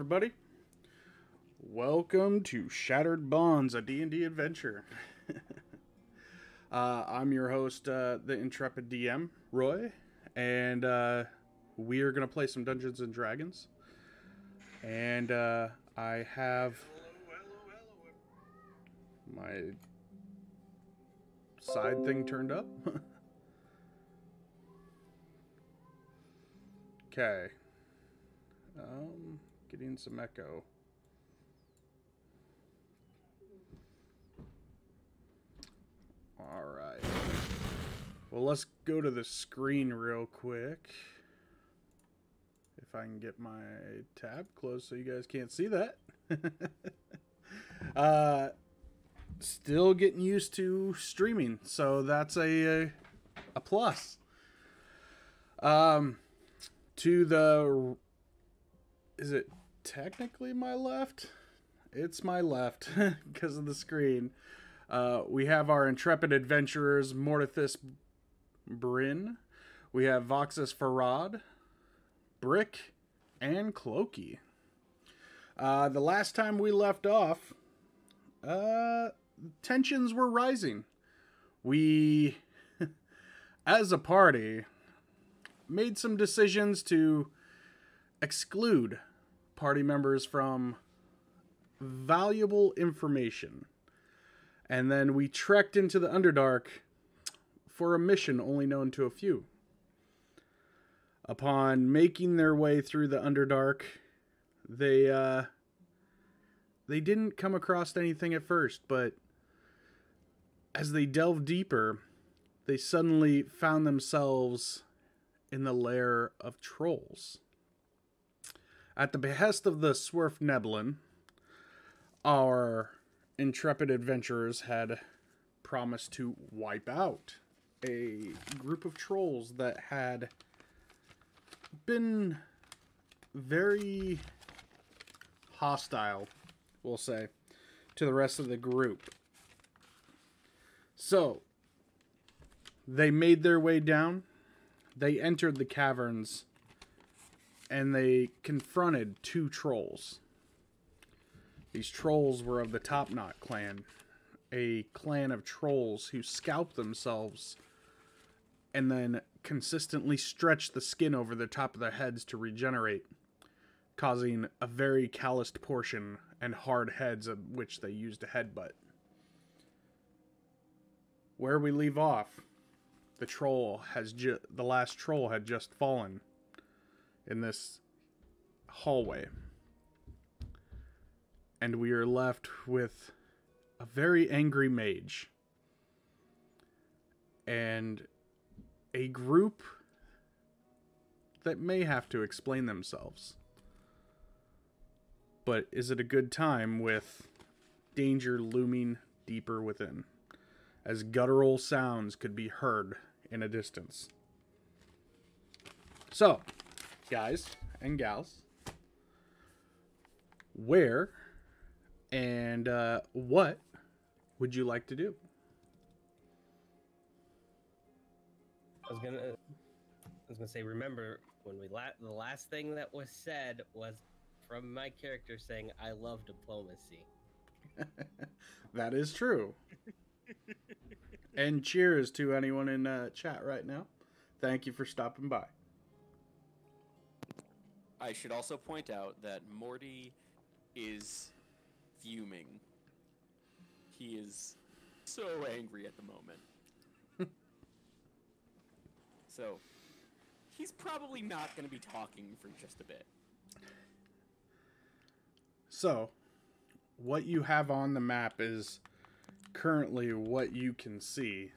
everybody. Welcome to Shattered Bonds, a D&D adventure. I'm your host, The Intrepid DM, Roy, and we are going to play some Dungeons and Dragons. And I have my side thing turned up. Okay. Getting some echo. All right. Well, let's go to the screen real quick. If I can get my tab closed so you guys can't see that. Still getting used to streaming, so that's a plus. To the... Is it technically my left? It's my left because of the screen. We have our intrepid adventurers, Mordithas Bryren. We have Voxis Farad, Brick, and Cloaky. The last time we left off, tensions were rising. We, as a party, made some decisions to exclude party members from valuable information. And then we trekked into the Underdark for a mission only known to a few. Upon making their way through the Underdark, they didn't come across anything at first, but as they delved deeper, they suddenly found themselves in the lair of trolls. At the behest of the Svirfneblin, our intrepid adventurers had promised to wipe out a group of trolls that had been very hostile, we'll say, to the rest of the group. So, they made their way down, they entered the caverns, and they confronted two trolls. These trolls were of the Topknot clan, a clan of trolls who scalp themselves and then consistently stretch the skin over the top of their heads to regenerate, causing a very calloused portion and hard heads of which they used a headbutt. Where we leave off, the last troll had just fallen in this hallway. And we are left with a very angry mage and a group that may have to explain themselves. But is it a good time with danger looming deeper within, as guttural sounds could be heard in a distance? So, guys and gals, where and what would you like to do? I was gonna say, remember when the last thing that was said was from my character saying, "I love diplomacy." That is true. And cheers to anyone in chat right now. Thank you for stopping by. I should also point out that Morty is fuming. He is so angry at the moment. So, he's probably not going to be talking for just a bit. So, what you have on the map is currently what you can see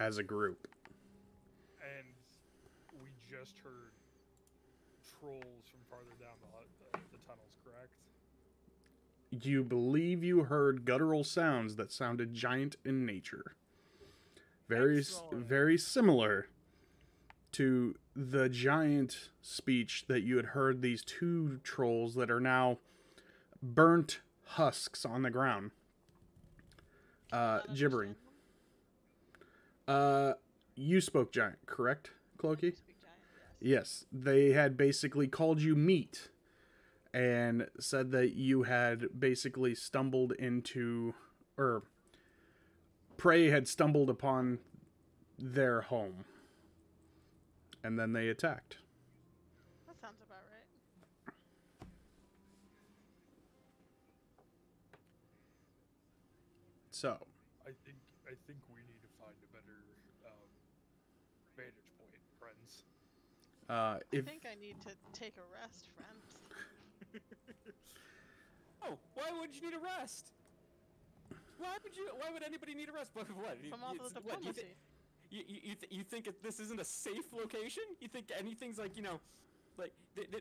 as a group. And we just heard trolls from farther down the tunnels, correct? You believe you heard guttural sounds that sounded giant in nature. Very similar to the giant speech that you had heard these two trolls that are now burnt husks on the ground. Gibbering. You spoke giant, correct, Cloaky? Yes, they had basically called you meat and said that you had basically stumbled into, or prey had stumbled upon their home. And then they attacked. That sounds about right. So. I think we need to find a better vantage point, friends. I think I need to take a rest, friends. Oh, why would you need a rest? Why would anybody need a rest? But what? From all the diplomacy. You think this isn't a safe location? You think anything's like, you know, like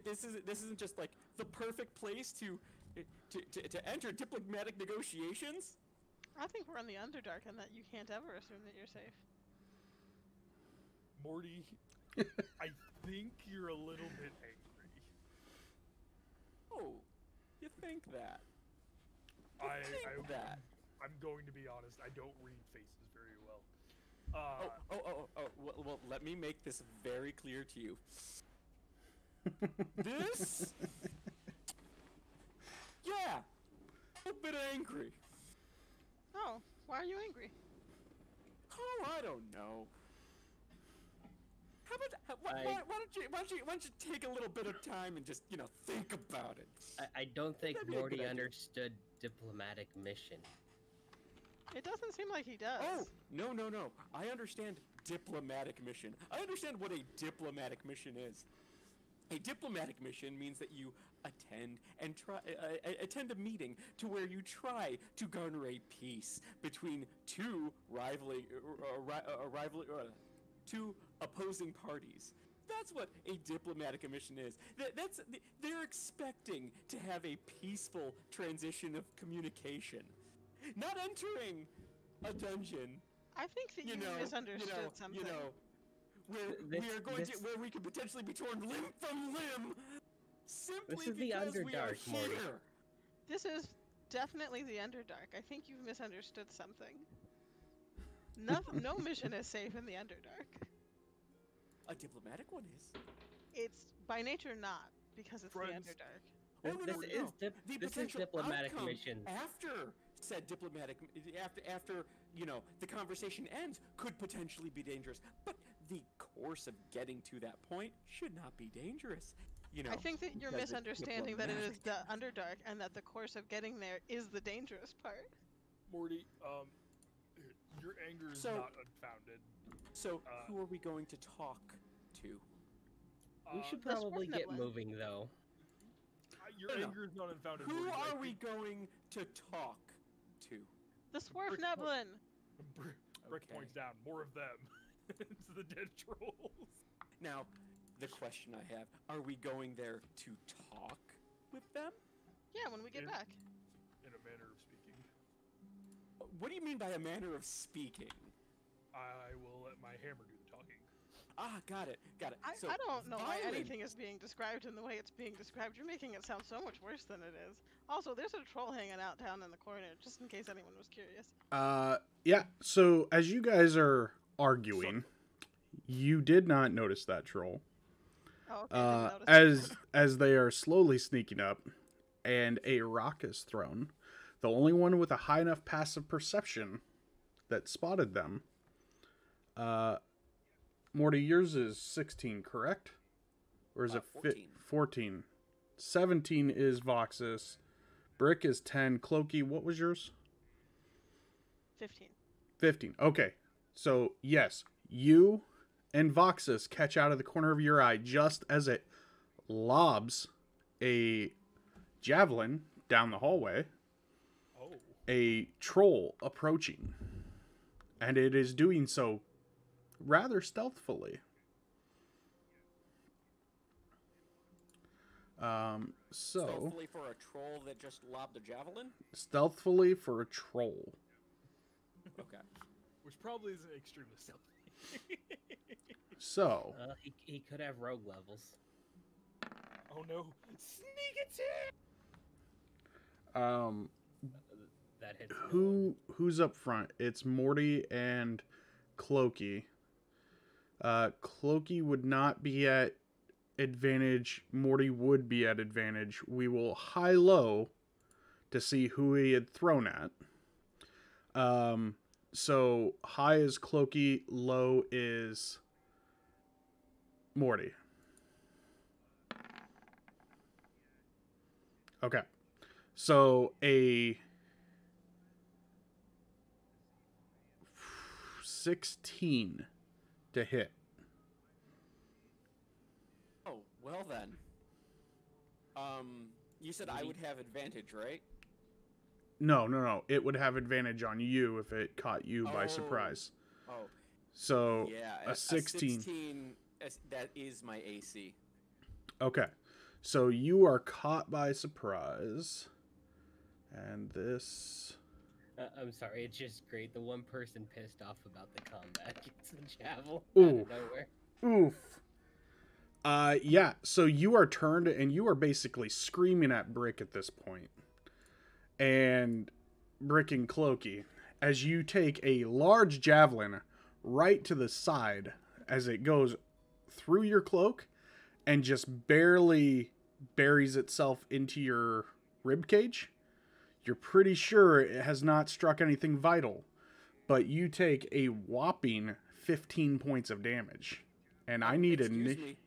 this isn't just like the perfect place to enter diplomatic negotiations? I think we're in the Underdark, and that you can't ever assume that you're safe. Morty, I think you're a little bit angry. Oh, you think that? I think that. I'm going to be honest. I don't read faces very well. Well, let me make this very clear to you. This? Yeah. A bit angry. Oh, why are you angry? Oh, I don't know. How about, why don't you take a little bit of time and just, you know, think about it? I don't think Morty understood diplomatic mission. It doesn't seem like he does. Oh, no, no, no. I understand diplomatic mission. I understand what a diplomatic mission is. A diplomatic mission means that you attend and attend a meeting to where you try to garner a peace between two opposing parties. That's what a diplomatic mission is. They're expecting to have a peaceful transition of communication. Not entering a dungeon. I think that you misunderstood something. You know, where we could potentially be torn limb from limb. Simply because we are here. This is definitely the Underdark. I think you've misunderstood something. No mission is safe in the Underdark. A diplomatic one is. It's by nature not, because it's friends. The Underdark. This is diplomatic mission. After said diplomatic, after you know the conversation ends, could potentially be dangerous. But the course of getting to that point should not be dangerous. You know. I think that you're misunderstanding that it is the Underdark, and that the course of getting there is the dangerous part. Morty, your anger is not unfounded. So who are we going to talk to? We should probably get moving, though. Your anger is not unfounded. Who are we going to talk to? The Svirfneblin! Brick points down. More of them. It's the dead trolls. Now, the question I have, are we going there to talk with them? Yeah, when we get back. In a manner of speaking. What do you mean by a manner of speaking? I will let my hammer do the talking. Ah, got it, got it. I don't know why anything is being described in the way it's being described. You're making it sound so much worse than it is. Also, there's a troll hanging out down in the corner, just in case anyone was curious. Yeah, so as you guys are arguing, you did not notice that troll. Oh, okay, as they are slowly sneaking up, and a rock is thrown. The only one with a high enough passive perception that spotted them, Morty, yours is 16, correct? Or is it 14? 14. 17 is Voxis. Brick is 10. Cloaky, what was yours? 15. 15. Okay. So, yes, you and Voxis catch out of the corner of your eye just as it lobs a javelin down the hallway. Oh. A troll approaching. And it is doing so rather stealthfully. Stealthily for a troll that just lobbed a javelin? Stealthfully for a troll. Okay. Which probably isn't extremely stealthy. So. He could have rogue levels. Oh no. Sneak attack! That hits. Who's up front? It's Morty and Cloaky. Cloaky would not be at advantage, Morty would be at advantage. We will high-low to see who he had thrown at. So high is Cloaky, low is Morty. Okay. So a 16 to hit. Oh, well then. You said I would have advantage, right? No. It would have advantage on you if it caught you by surprise. Oh. So yeah, a 16. 16, that is my AC. Okay. So you are caught by surprise. And this... I'm sorry, it's just great. The one person pissed off about the combat gets the javelin out of nowhere. Oof. Yeah, so you are turned and you are basically screaming at Brick at this point. And Brick and Cloaky, as you take a large javelin right to the side as it goes through your cloak and just barely buries itself into your rib cage. You're pretty sure it has not struck anything vital, but you take a whopping 15 points of damage. And I need Excuse me.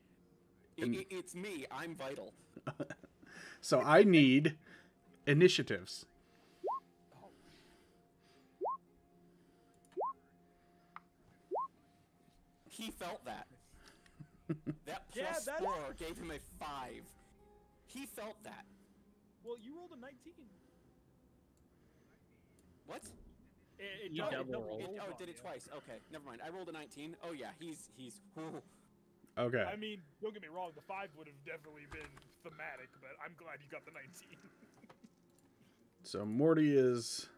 It's me. I'm vital. So I need initiatives. He felt that. That plus four gave him a 5. He felt that. Well, you rolled a 19. What? It did it twice. Okay, never mind. I rolled a 19. Oh yeah, he's. Okay. I mean, don't get me wrong. The 5 would have definitely been thematic, but I'm glad you got the 19. So Morty is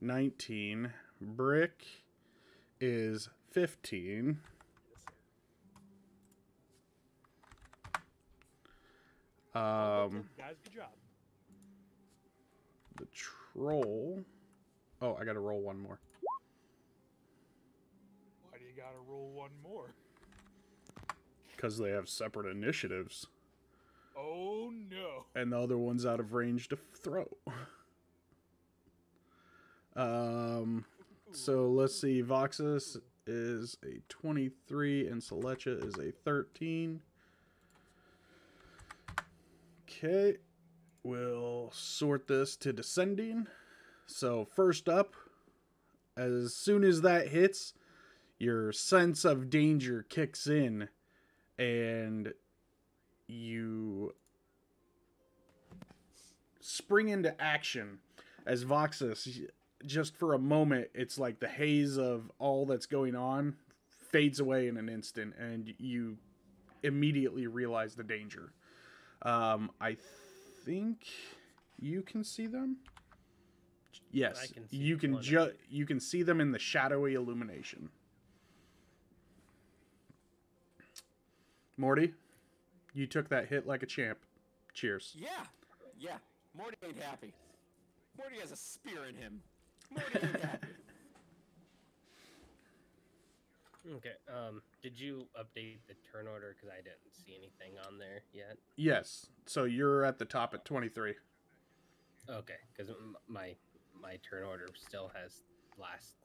19. Brick is 15. Guys, good job. The troll. Oh, I gotta roll one more. Why do you gotta roll one more? Because they have separate initiatives. Oh no! And the other one's out of range to throw. So let's see. Voxis is a 23, and Selecha is a 13. Okay. We'll sort this to descending. So first up, as soon as that hits, your sense of danger kicks in and you spring into action as Voxis. Just for a moment, it's like the haze of all that's going on fades away in an instant and you immediately realize the danger. I think you can see them. Yes, can see you can see them in the shadowy illumination. Morty, you took that hit like a champ. Cheers. Yeah. Morty ain't happy. Morty has a spear in him. Morty ain't happy. Okay, did you update the turn order? Because I didn't see anything on there yet. Yes, so you're at the top at 23. Okay, because my turn order still has last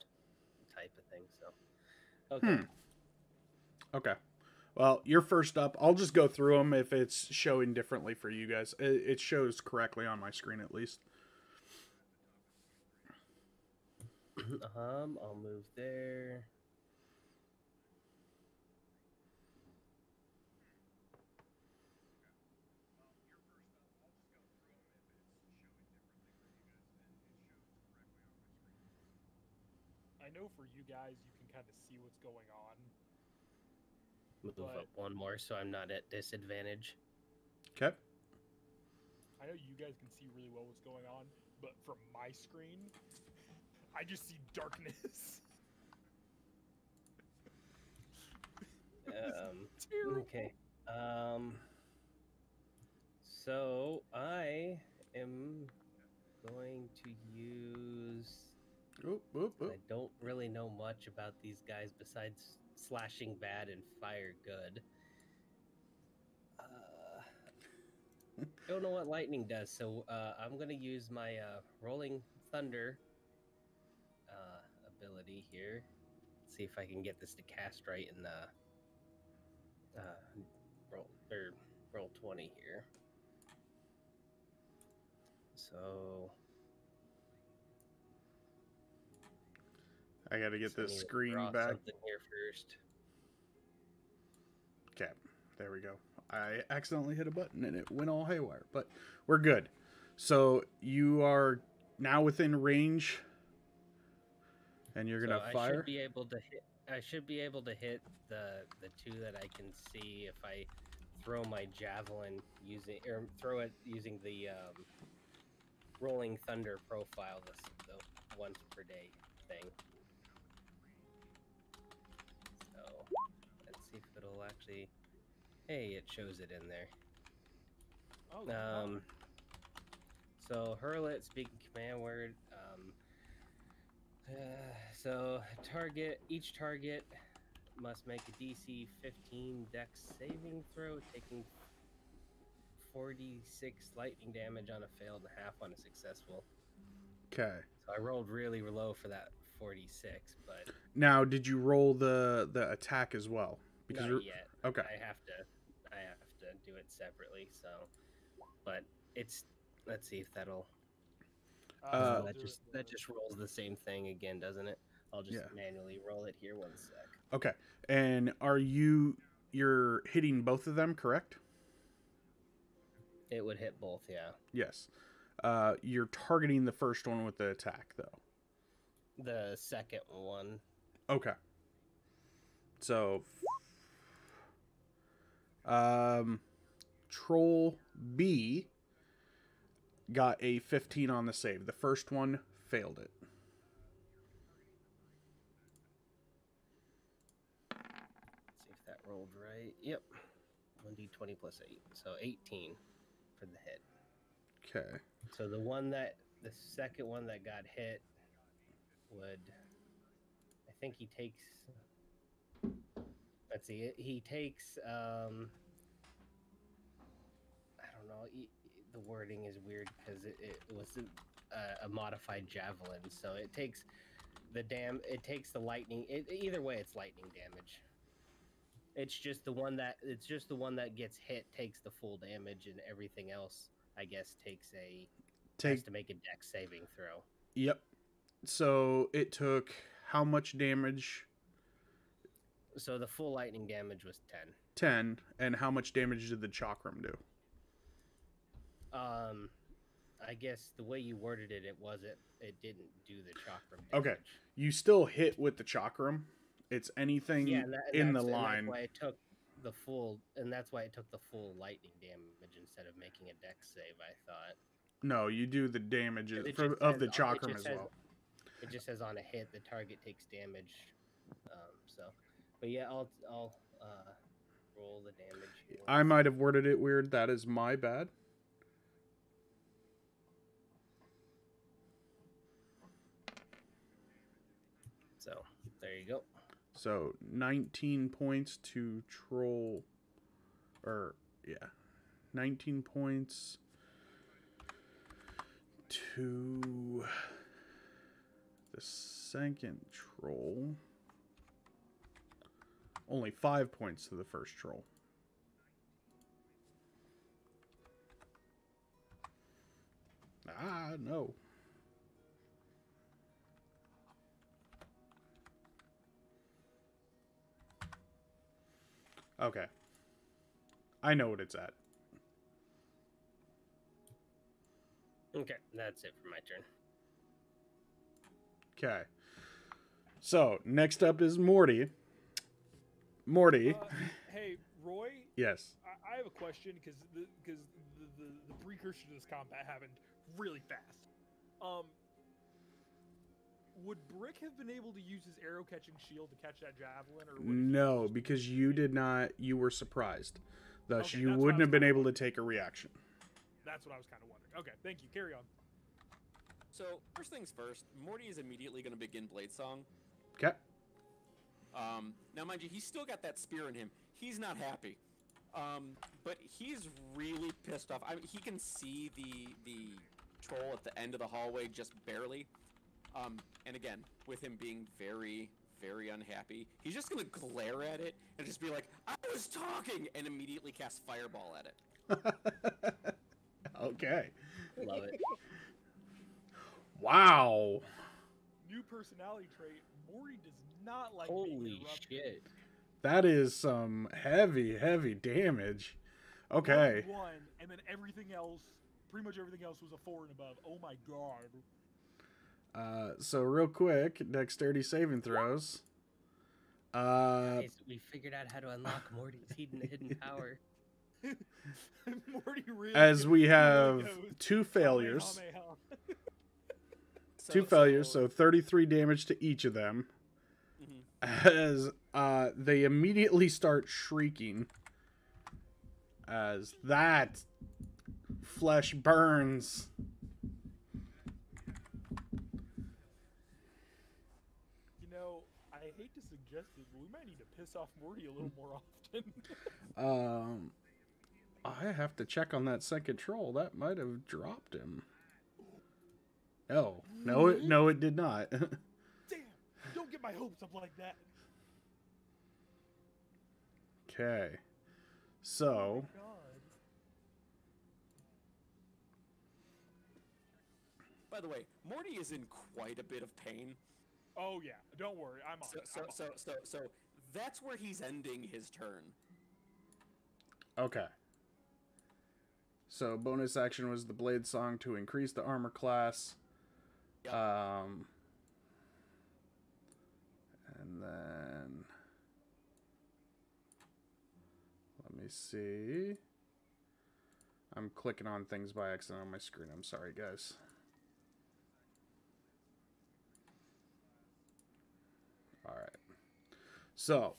type of thing, so... Okay. Okay. Well, you're first up. I'll just go through them if it's showing differently for you guys. It shows correctly on my screen, at least. I'll move there... I know for you guys, you can kind of see what's going on. Move up one more so I'm not at disadvantage. Okay. I know you guys can see really well what's going on, but from my screen, I just see darkness. Okay. So I am going to use... I don't really know much about these guys besides slashing bad and fire good. don't know what lightning does, so I'm gonna use my Rolling Thunder ability here. Let's see if I can get this to cast right in the roll 20 here. So I gotta get this screen back. Something here first. Okay, there we go. I accidentally hit a button and it went all haywire, but we're good. So you are now within range, and you're gonna fire. I should be able to hit. I should be able to hit the two that I can see if I throw my javelin using or throw it using the Rolling Thunder profile. This the once per day thing. So let's see if it'll actually. Hey, it shows it in there. Oh, so hurl it, speak command word. So target, each target must make a DC 15 Dex saving throw, taking 46 lightning damage on a failed and half on a successful. Okay. So I rolled really low for that 46, but now did you roll the attack as well? Because not yet. Okay. I have to do it separately, so but it's let's see if that'll that just rolls the same thing again, doesn't it? I'll just manually roll it here one sec. Okay. And are you're hitting both of them, correct? It would hit both, yeah. Yes. You're targeting the first one with the attack though. The second one. Okay. So Troll B got a 15 on the save. The first one failed it. Let's see if that rolled right. Yep. 1d20 plus 8. So 18 for the hit. Okay. So the second one that got hit would, I think he takes, let's see, he takes, I don't know, the wording is weird because it was a modified javelin, so it takes the lightning. Either way, it's lightning damage. It's just the one that gets hit takes the full damage, and everything else, I guess, has to make a Dex saving throw. Yep. So it took how much damage? So the full lightning damage was 10. 10, and how much damage did the Chakram do? I guess the way you worded it, it didn't do the Chakram damage. Okay, you still hit with the Chakram. It's anything in the line. That's why it took the full, and that's why it took the full lightning damage instead of making a Dex save. I thought. No, you do the damage of the Chakram as well. It just says on a hit, the target takes damage. So. But yeah, I'll roll the damage. I might have worded it weird. That is my bad. So there you go. So 19 points to Troll, 19 points to the second troll. Only 5 points to the first troll. Ah, no. Okay. I know what it's at. Okay, that's it for my turn. Okay. So, next up is Morty. Morty. Hey, Roy. Yes. I have a question because the precursor to this combat happened really fast. Would Brick have been able to use his arrow catching shield to catch that javelin, or no? Because you did not. You were surprised. Thus, okay, you wouldn't have been able to take a reaction. That's what I was kind of wondering. Okay, thank you. Carry on. So first things first, Morty is immediately going to begin Blade Song. Okay. Now, mind you, he's still got that spear in him. He's not happy. But he's really pissed off. I mean, he can see the troll at the end of the hallway just barely. And again, with him being very, very unhappy, he's just going to glare at it and just be like, I was talking, and immediately cast Fireball at it. Okay. Love it. Wow. New personality trait. Morty does not like being interrupted. Holy shit. That is some heavy, heavy damage. Okay. One, and then everything else, pretty much everything else was a 4 and above. Oh my god. So real quick, dexterity saving throws. Guys, we figured out how to unlock Morty's hidden power. Morty really as we have really two failures. Two failures, so 33 damage to each of them. Mm-hmm. As they immediately start shrieking as that flesh burns. You know, I hate to suggest it, but we might need to piss off Morty a little more often. I have to check on that second troll. That might have dropped him. Oh, no, it did not. Damn, don't get my hopes up like that. Okay. So. Oh my God. By the way, Morty is in quite a bit of pain. Oh, yeah. Don't worry. I'm on. So that's where he's ending his turn. Okay. So bonus action was the Blade Song to increase the armor class. And then let me see. I'm clicking on things by accident on my screen. I'm sorry, guys. All right. So,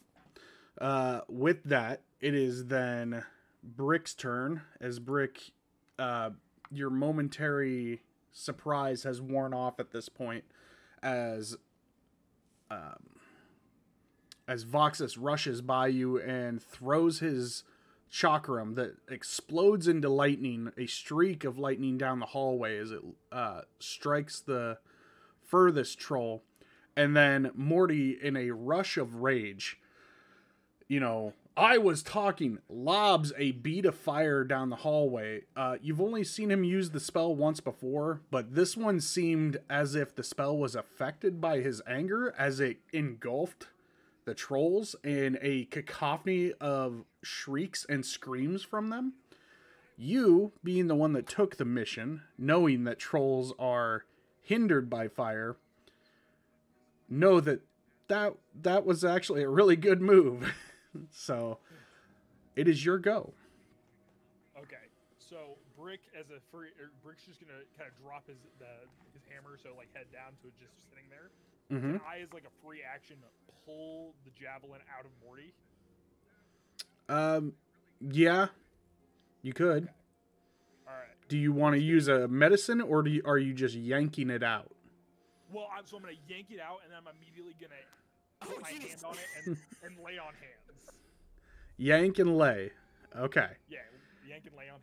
with that, it is then Brick's turn. As Brick, your momentary surprise has worn off at this point, as Voxis rushes by you and throws his chakram that explodes into lightning, a streak of lightning down the hallway as it strikes the furthest troll. And then Morty, in a rush of rage, you know, I was talking, lobs a bead of fire down the hallway. You've only seen him use the spell once before, but this one seemed as if the spell was affected by his anger as it engulfed the trolls in a cacophony of shrieks and screams from them. You, being the one that took the mission, knowing that trolls are hindered by fire, know that that was actually a really good move. So, it is your go. Okay, so Brick as a free, Brick's just gonna kind of drop his hammer, so like head down to it, just sitting there. Mm-hmm. And I, as like a free action, pull the javelin out of Morty. Yeah, you could. Okay. All right. Do you want to use a medicine, or are you just yanking it out? Well, so I'm gonna yank it out, and I'm immediately gonna. Put my hand on it and lay on hands. Yank and lay. Okay. Yeah, yank and lay on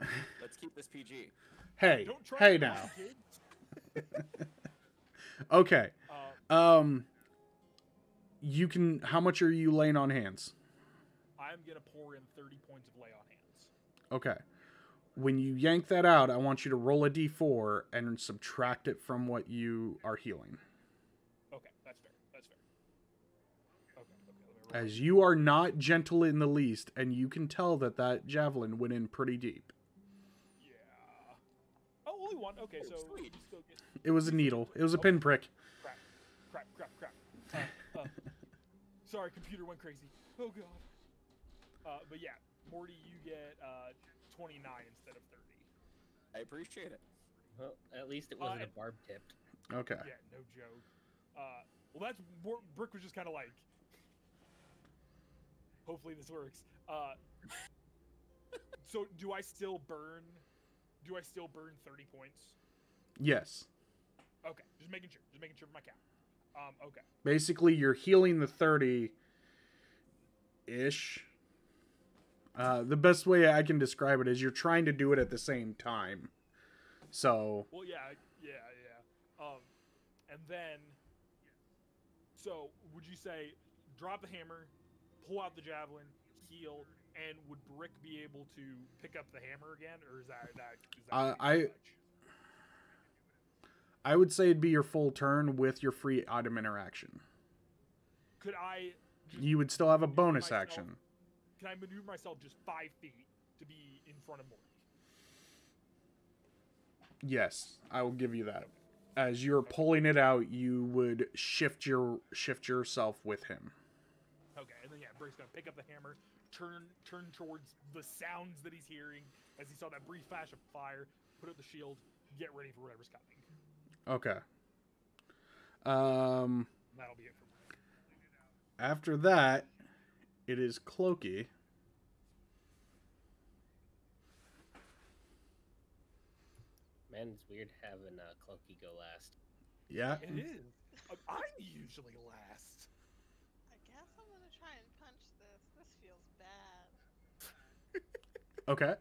hands. Let's keep this PG. Hey, don't try hey now. Okay. You can. How much are you laying on hands? I'm gonna pour in 30 points of lay on hands. Okay. When you yank that out, I want you to roll a d4 and subtract it from what you are healing. Okay, that's fair. As you are not gentle in the least, and you can tell that javelin went in pretty deep. Yeah. Oh, only one. Okay, so still get... It was a needle. It was a pinprick. Crap. Sorry, computer went crazy. Oh god. But yeah, Morty, you get 29 instead of 30. I appreciate it. Well, at least it wasn't a barb tipped. Okay. Yeah, no joke. Well, that's Brick was just kind of like. Hopefully this works. So do I still burn 30 points? Yes. Okay. Just making sure for my count. Okay. Basically you're healing the 30-ish. The best way I can describe it is you're trying to do it at the same time. So. Well, yeah. And then, so would you say drop the hammer, pull out the javelin, heal, and would Brick be able to pick up the hammer again, or is that too much? I would say it'd be your full turn with your free item interaction. Could I? You would still have a bonus action. Can I maneuver myself just 5 feet to be in front of Morty? Yes, I will give you that. As you're pulling it out, you would shift yourself with him. Okay, and then yeah, Brick's gonna pick up the hammer, turn towards the sounds that he's hearing as he saw that brief flash of fire, put up the shield, get ready for whatever's coming. Okay. That'll be it for me. After that, it is Cloaky. Man, it's weird having Cloaky go last. Yeah. It is. I'm usually last. I guess I'm going to try and punch this. This feels bad. Okay.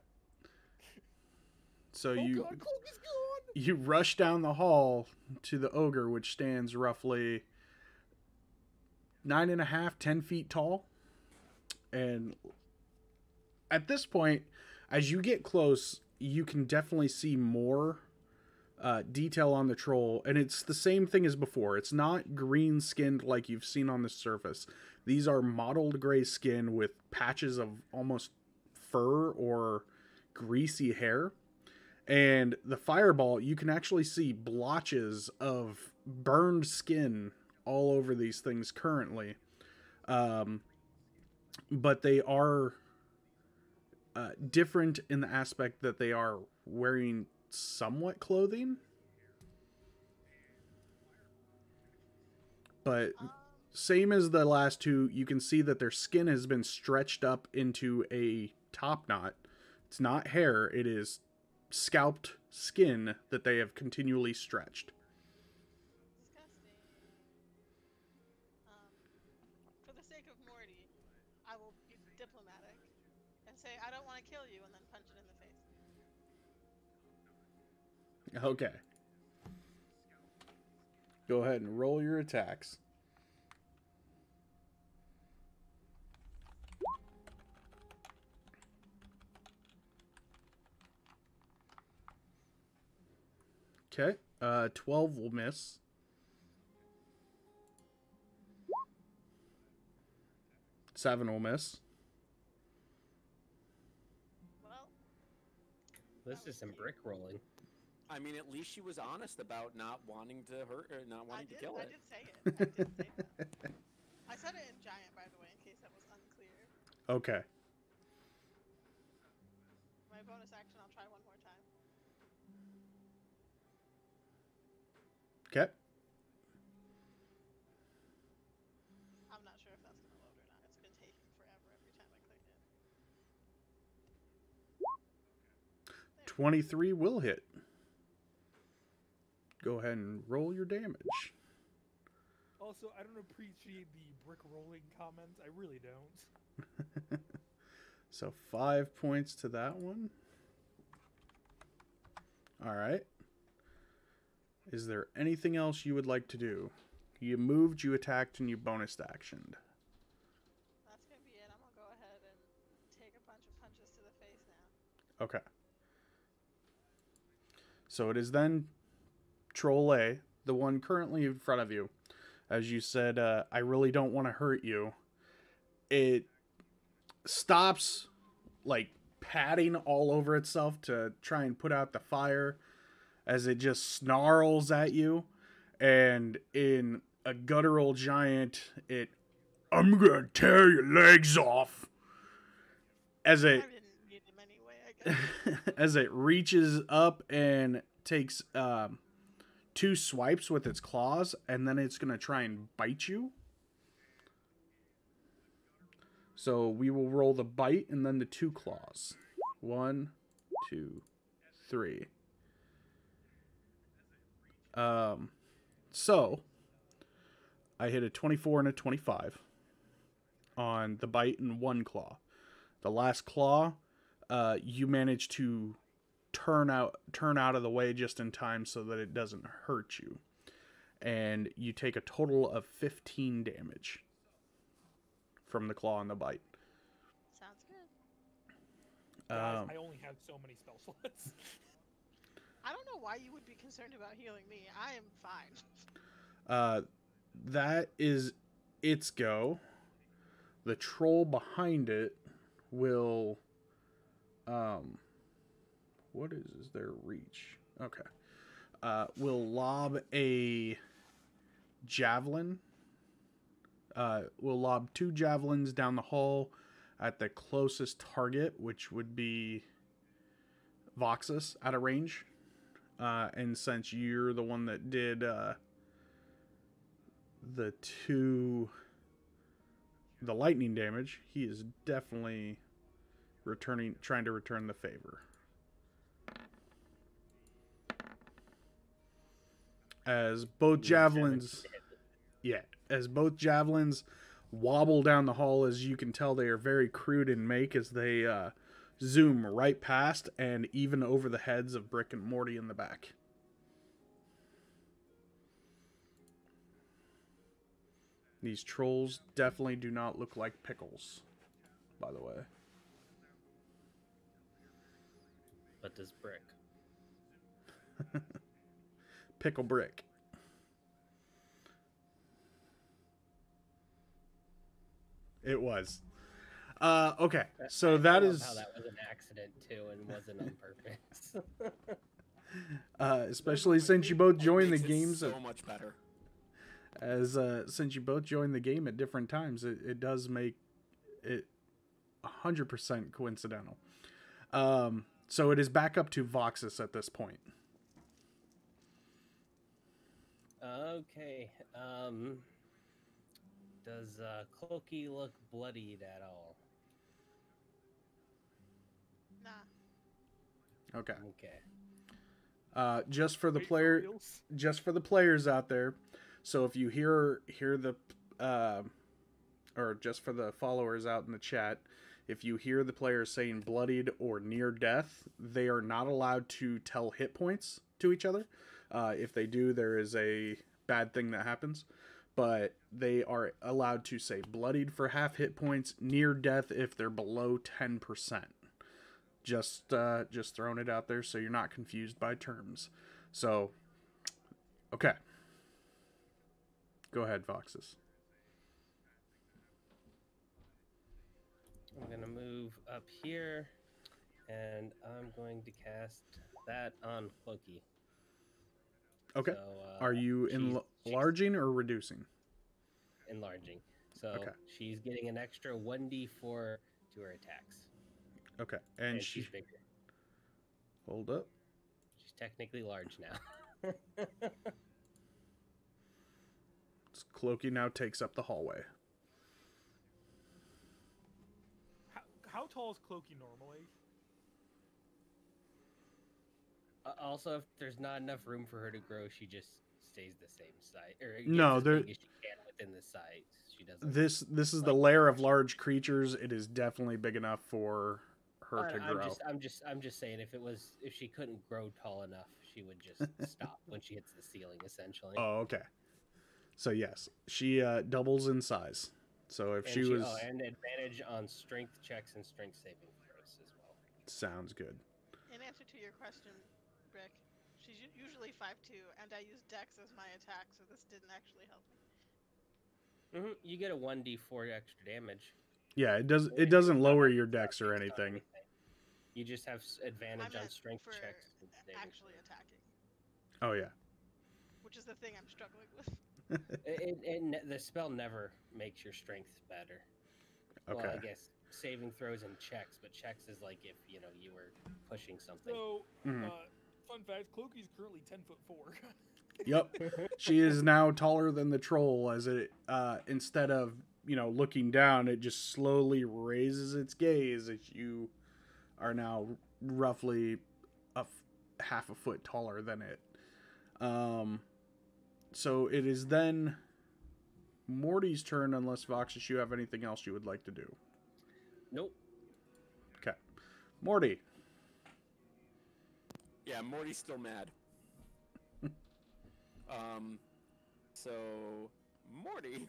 So God, Cloaky's gone. You rush down the hall to the ogre, which stands roughly 9.5, 10 feet tall. And at this point, as you get close, you can definitely see more detail on the troll. And it's the same thing as before. It's not green skinned like you've seen on the surface. These are mottled gray skin with patches of almost fur or greasy hair. And the fireball, you can actually see blotches of burned skin all over these things currently. But they are different in the aspect that they are wearing somewhat clothing. But same as the last two, you can see that their skin has been stretched up into a topknot. It's not hair, it is scalped skin that they have continually stretched. Disgusting. For the sake of Morty, I will be diplomatic and say I don't want to kill you, and then punch it in the face. Okay. Go ahead and roll your attacks. Okay, 12 will miss. Seven will miss. Well, this is some brick rolling. I mean, at least she was honest about not wanting to hurt or not wanting to kill it. I did say it. I said it in giant, by the way, in case that was unclear. Okay. My bonus action, I'll try one more time. Okay. I'm not sure if that's going to load or not. It's been taking forever every time I click it. 23 will hit. Go ahead and roll your damage. Also, I don't appreciate the brick rolling comments. I really don't. So 5 points to that one. All right. Is there anything else you would like to do? You moved, you attacked, and you bonus actioned. That's going to be it. I'm going to go ahead and take a bunch of punches to the face now. Okay. So it is then Troll A, the one currently in front of you. As you said, I really don't want to hurt you. It stops, like, patting all over itself to try and put out the fire, as it just snarls at you, and in a guttural giant, I'm gonna tear your legs off. As it, I didn't get him anyway, I guess. As it reaches up and takes 2 swipes with its claws, and then it's gonna try and bite you. So we will roll the bite and then the 2 claws. 1, 2, 3. So I hit a 24 and a 25 on the bite and 1 claw. the last claw, you manage to turn out of the way just in time so that it doesn't hurt you. And you take a total of 15 damage from the claw and the bite. Sounds good. Guys, I only have so many spell slots. I don't know why you would be concerned about healing me. I am fine. That is its go. The troll behind it will... what is their reach? Okay. Will lob a javelin. Will lob two javelins down the hall at the closest target, which would be Voxis, out of range. And since you're the one that did the lightning damage, he is definitely trying to return the favor. As both javelins, wobble down the hall, as you can tell, they are very crude in make as they zoom right past and even over the heads of Brick and Morty in the back. These trolls definitely do not look like pickles, by the way. But this Brick. Pickle Brick. It was. Okay, so that is... how that was an accident, too, and wasn't on purpose. Especially since you both joined the games... so much better. As, since you both joined the game at different times, it does make it 100% coincidental. So it is back up to Voxis at this point. Okay, does Cloaky look bloodied at all? Nah. Okay. Okay. Just for the players out there. So if you hear the, or just for the followers out in the chat, if you hear the players saying bloodied or near death, they are not allowed to tell hit points to each other. If they do, there is a bad thing that happens. But they are allowed to say bloodied for half hit points, near death if they're below 10%. Just throwing it out there so you're not confused by terms. So, okay. Go ahead, Voxis. I'm going to move up here, and I'm going to cast that on Cloaky. Okay. So, are you enlarging or reducing? Enlarging. So okay. She's getting an extra 1d4 to her attacks. Okay. And she's bigger. Hold up. She's technically large now. Cloaky now takes up the hallway. How tall is Cloaky normally? Also, if there's not enough room for her to grow, she just stays the same size. Or no, there. As big as she can within the size. She doesn't. This is the lair of large creatures. It is definitely big enough for her to grow. I'm just saying, if she couldn't grow tall enough, she would just stop when she hits the ceiling, essentially. Oh, okay. So yes, she doubles in size. So if she was, and advantage on strength checks and strength saving throws as well. Sounds good. In answer to your question, Brick, she's usually 5'2", and I use Dex as my attack, so this didn't actually help me. Mm-hmm. You get a 1d4 extra damage. Yeah, it doesn't lower your Dex or anything. You just have advantage on strength checks. Actually attacking. Oh yeah. Which is the thing I'm struggling with. The spell never makes your strength better. Okay. Well, I guess saving throws and checks, but checks is like if you were pushing something. So, fun fact: Cloaky is currently 10'4". Yep, she is now taller than the troll. As it instead of looking down, it just slowly raises its gaze as you are now roughly half a foot taller than it. So it is then Morty's turn, unless Voxis, you have anything else you would like to do. Nope. Morty. Yeah, Morty's still mad. So, Morty.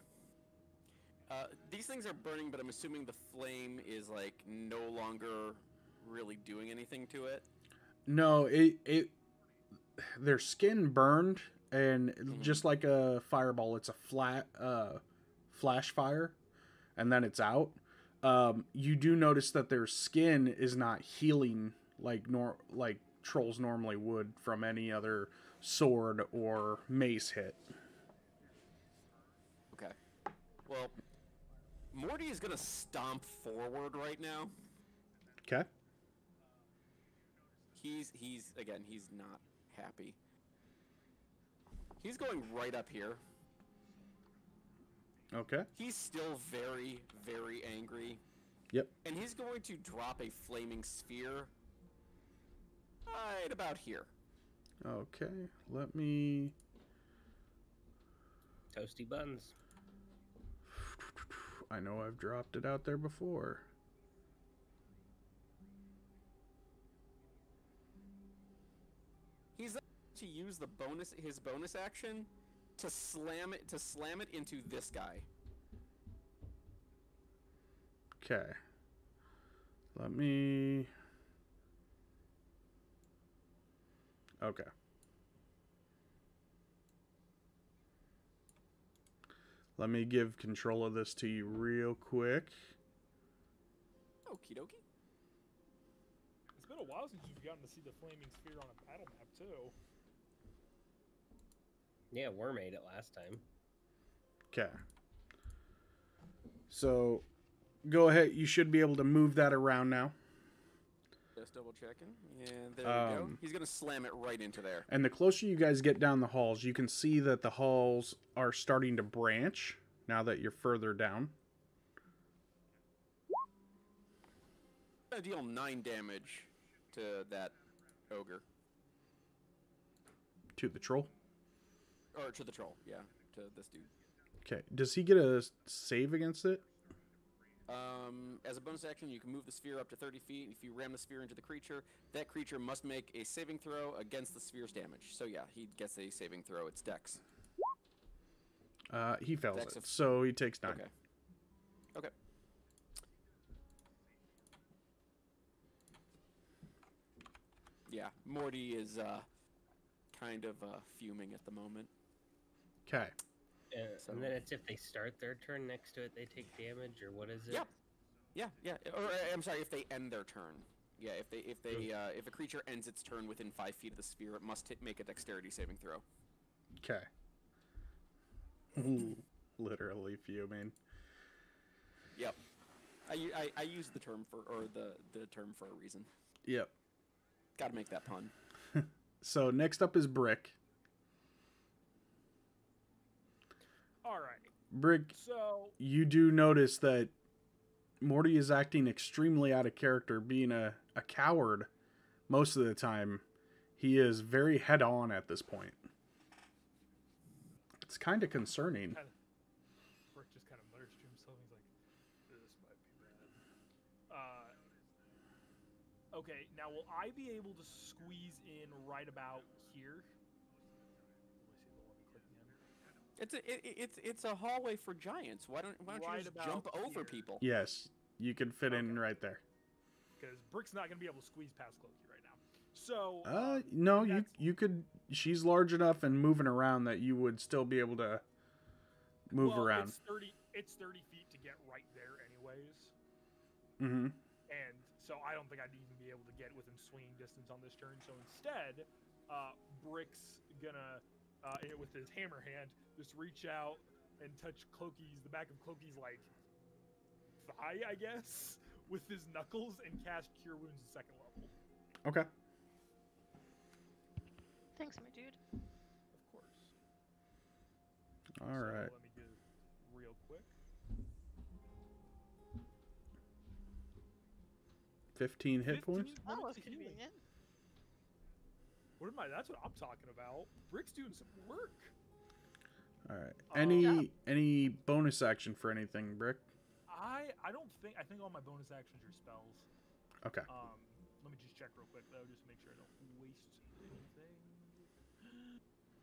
These things are burning, but I'm assuming the flame is, like, no longer really doing anything to it. No, their skin burned, and just like a fireball, it's a flat flash fire, and then it's out. You do notice that their skin is not healing like trolls normally would from any other sword or mace hit. Okay. Well, Morty is going to stomp forward right now. Okay. He's not happy. He's going right up here. Okay. He's still very, very angry. Yep. And he's going to drop a flaming sphere right about here. Okay. Let me... Toasty buns. I know I've dropped it out there before. He's to use the bonus action to slam it into this guy. Okay. Let me. Okay. Let me give control of this to you real quick. Okie dokie. It's been a while since you've gotten to see the flaming sphere on a battle map, too. Yeah, Worm ate it last time. Okay. So, go ahead. You should be able to move that around now. Just double checking. Yeah, there we go. He's going to slam it right into there. And the closer you guys get down the halls, you can see that the halls are starting to branch now that you're further down. I deal 9 damage. To that ogre. To the troll? Or to the troll, yeah. To this dude. Okay. Does he get a save against it? As a bonus action, you can move the sphere up to 30 feet. If you ram the sphere into the creature, that creature must make a saving throw against the sphere's damage. So, yeah, he gets a saving throw. It's Dex. He fails Dex it, so he takes 9. Okay. Okay. Yeah, Morty is kind of fuming at the moment. Okay. So. And then it's if they start their turn next to it, they take damage, or what is it? Yeah, yeah, yeah. Or I'm sorry, if they end their turn. Yeah, if a creature ends its turn within 5 feet of the sphere, it must make a dexterity saving throw. Okay. Literally fuming. Yep. I use the term for the term for a reason. Yep. Got to make that pun. So next up is Brick. All right. Brick, so you do notice that Morty is acting extremely out of character, being a coward most of the time. He is very head-on at this point. It's kind of concerning. Brick just kind of mutters to himself. He's like, this might be bad. Okay, now will I be able to squeeze in right about here? It's a hallway for giants. Why don't you just jump over here. People? Yes, you can fit in right there. Because Brick's not gonna be able to squeeze past Cloaky right now. So no, you could. She's large enough and moving around that you would still be able to move around. It's 30 feet to get right there, anyways. Mm-hmm. And so I don't think I'd even be able to get within swinging distance on this turn. So instead, Brick's gonna, with his hammer hand, just reach out and touch Cloaky's, the back of Cloaky's, like, thigh, I guess, with his knuckles and cast Cure Wounds at 2nd level. Okay. Thanks, my dude. Of course. All right. Let me do real quick. 15 hit points? That was convenient. That's what I'm talking about. Brick's doing some work. All right. Any bonus action for anything, Brick? I don't think all my bonus actions are spells. Okay. Let me just check real quick, though, just to make sure I don't waste anything.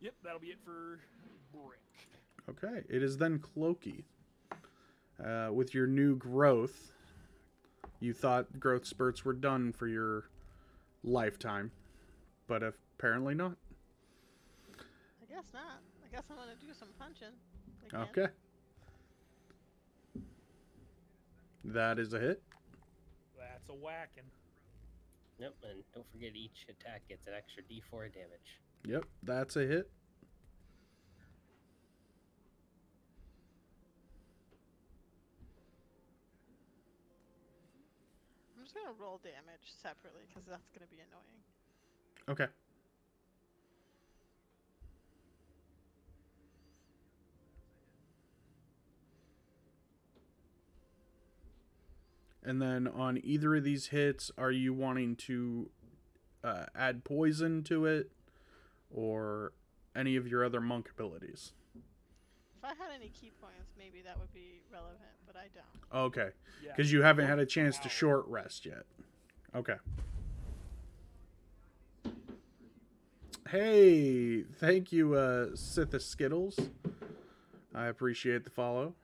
Yep, that'll be it for Brick. Okay, it is then Cloaky. With your new growth, you thought growth spurts were done for your lifetime, but apparently not. I guess not. I guess I'm going to do some punching again. Okay. That is a hit. That's a whacking. Yep, and don't forget each attack gets an extra D4 damage. Yep, that's a hit. I'm just going to roll damage separately because that's going to be annoying. Okay. And then on either of these hits, are you wanting to add poison to it or any of your other monk abilities? If I had any key points, maybe that would be relevant, but I don't. Okay. Because you haven't had a chance to short rest yet. Okay. Hey, thank you, Sitha Skittles. I appreciate the follow.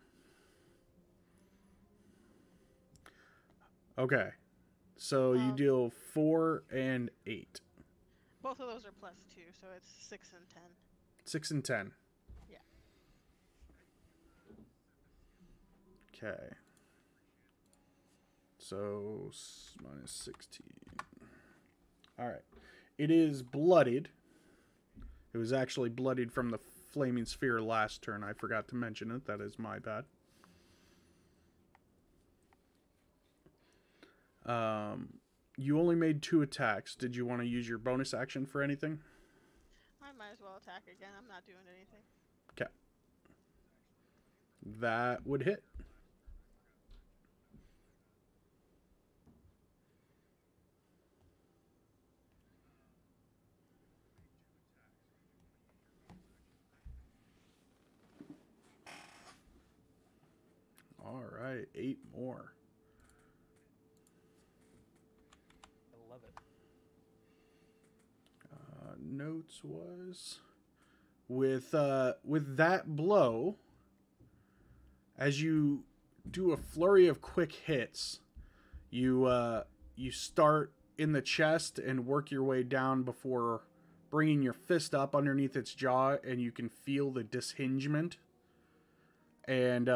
Okay, so you deal 4 and 8. Both of those are +2, so it's 6 and 10. 6 and 10. Yeah. Okay. So minus 16. All right. It is bloodied. It was actually bloodied from the Flaming Sphere last turn. I forgot to mention it. That is my bad. You only made 2 attacks. Did you want to use your bonus action for anything? I might as well attack again. I'm not doing anything. Okay. That would hit. All right, 8 more. Love it. Notes was with that blow, as you do a flurry of quick hits, you start in the chest and work your way down before bringing your fist up underneath its jaw, and you can feel the dishingement, and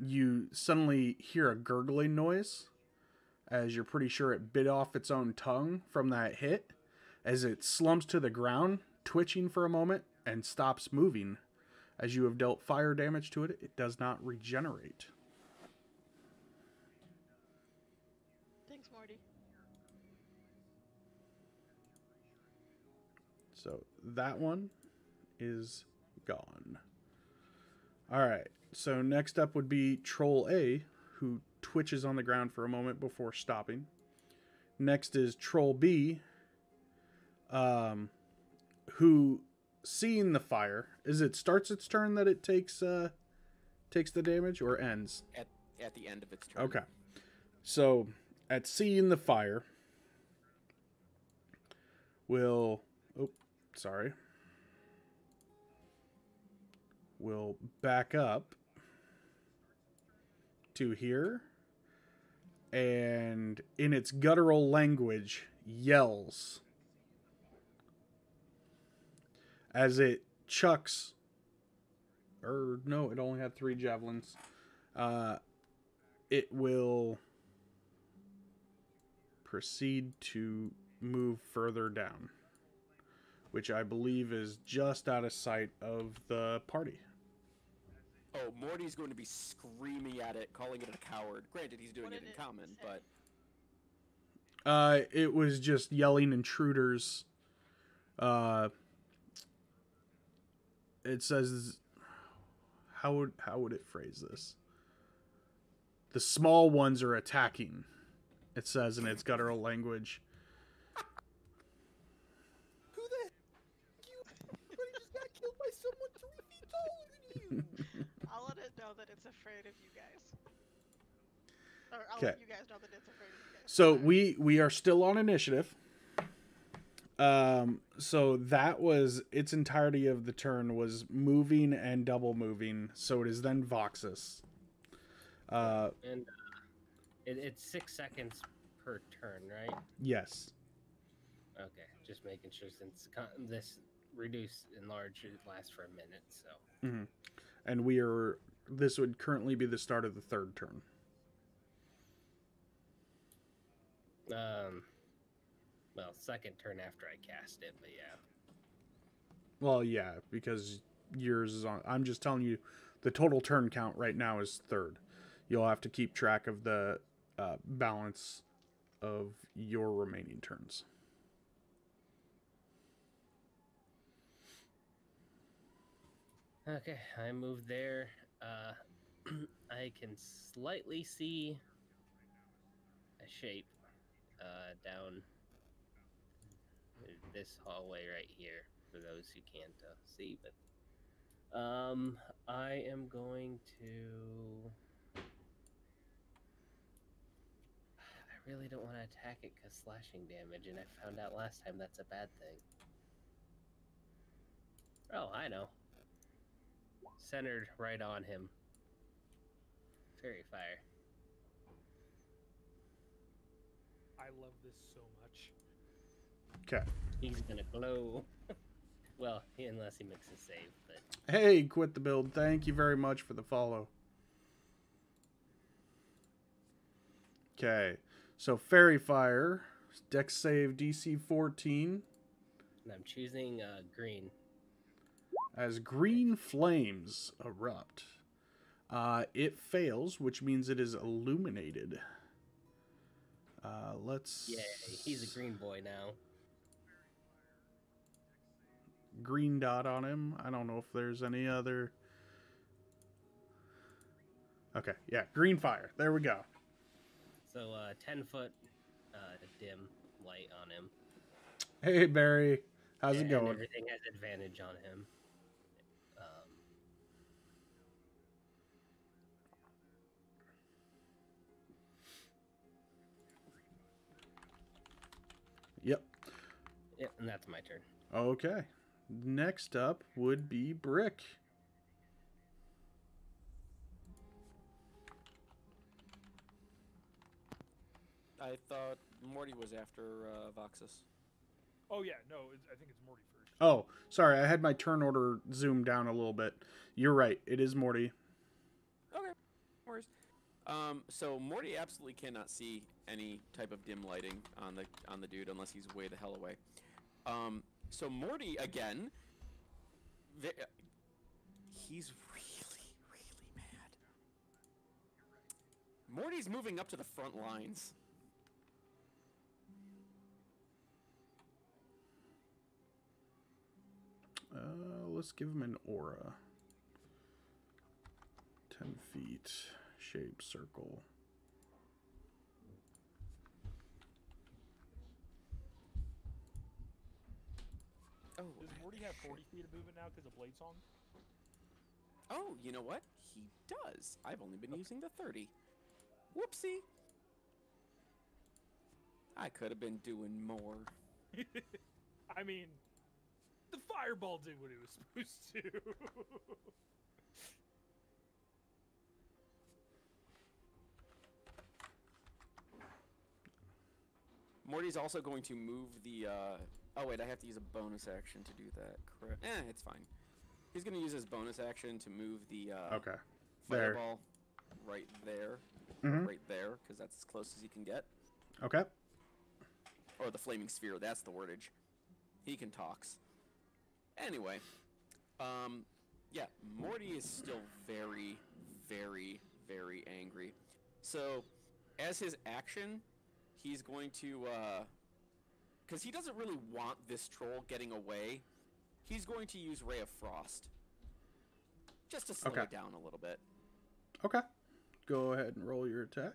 you suddenly hear a gurgling noise, as you're pretty sure it bit off its own tongue from that hit, as it slumps to the ground, twitching for a moment, and stops moving. As you have dealt fire damage to it, it does not regenerate. Thanks, Morty. So that one is gone. Alright, so next up would be Troll A, who twitches on the ground for a moment before stopping. Next is Troll B, who, seeing the fire, is it starts its turn that it takes takes the damage, or ends? At the end of its turn. Okay. So, at seeing the fire, will back up to here, and in its guttural language yells as it chucks, or no, it only had 3 javelins. It will proceed to move further down, which I believe is just out of sight of the party. Oh, Morty's going to be screaming at it, calling it a coward. Granted, he's doing it in common, but... it was just yelling intruders. It says... How would it phrase this? The small ones are attacking, it says in its guttural language. Who the... You just got killed by someone 3 feet taller than you! I'll let it know that it's afraid of you guys. Okay. So we are still on initiative. So that was its entirety of the turn was moving and double moving. So it is then Voxis. And it's 6 seconds per turn, right? Yes. Okay, just making sure since this reduce enlarge it lasts for a minute. So. Mm-hmm. And we are. This would currently be the start of the third turn. Well, second turn after I cast it, but yeah. Well, yeah, because yours is on. I'm just telling you, the total turn count right now is third. You'll have to keep track of the balance of your remaining turns. Okay, I moved there. I can slightly see a shape down this hallway right here for those who can't see, but I am going to I really don't want to attack it because slashing damage, and I found out last time that's a bad thing. Oh, I know. Centered right on him. Fairy Fire. I love this so much. Okay. He's gonna glow. Well, unless he makes a save. But... Hey, quit the build. Thank you very much for the follow. Okay. So Fairy Fire. Dex save DC 14. And I'm choosing green. As green flames erupt. It fails, which means it is illuminated. Let's... Yeah, he's a green boy now. Green dot on him. I don't know if there's any other... Okay, yeah, green fire. There we go. So, 10-foot dim light on him. Hey, Barry. How's it going? Everything has advantage on him. Yep, and that's my turn. Okay. Next up would be Brick. I thought Morty was after Voxis. Oh, yeah. No, I think it's Morty first. Oh, sorry. I had my turn order zoomed down a little bit. You're right. It is Morty. Okay. No worries. So Morty absolutely cannot see any type of dim lighting on the dude unless he's way the hell away. So Morty again, he's really mad. Morty's moving up to the front lines. Let's give him an aura. 10 feet. Shape circle. Oh, does Morty have 40 feet of movement now because of Blade Song? Oh, you know what? He does. I've only been using the 30. Whoopsie. I could have been doing more. I mean, the fireball did what it was supposed to. Morty's also going to move the... oh, wait, I have to use a bonus action to do that. Correct. Eh, it's fine. He's going to use his bonus action to move the okay. Fireball there. Right there. Mm-hmm. Right there, because that's as close as he can get. Okay. Or the Flaming Sphere, that's the wordage. He can talks. Anyway. Yeah, Morty is still very, very, very angry. So, as his action... He's going to, because he doesn't really want this troll getting away, he's going to use Ray of Frost. Just to slow it down a little bit. Okay. Go ahead and roll your attack.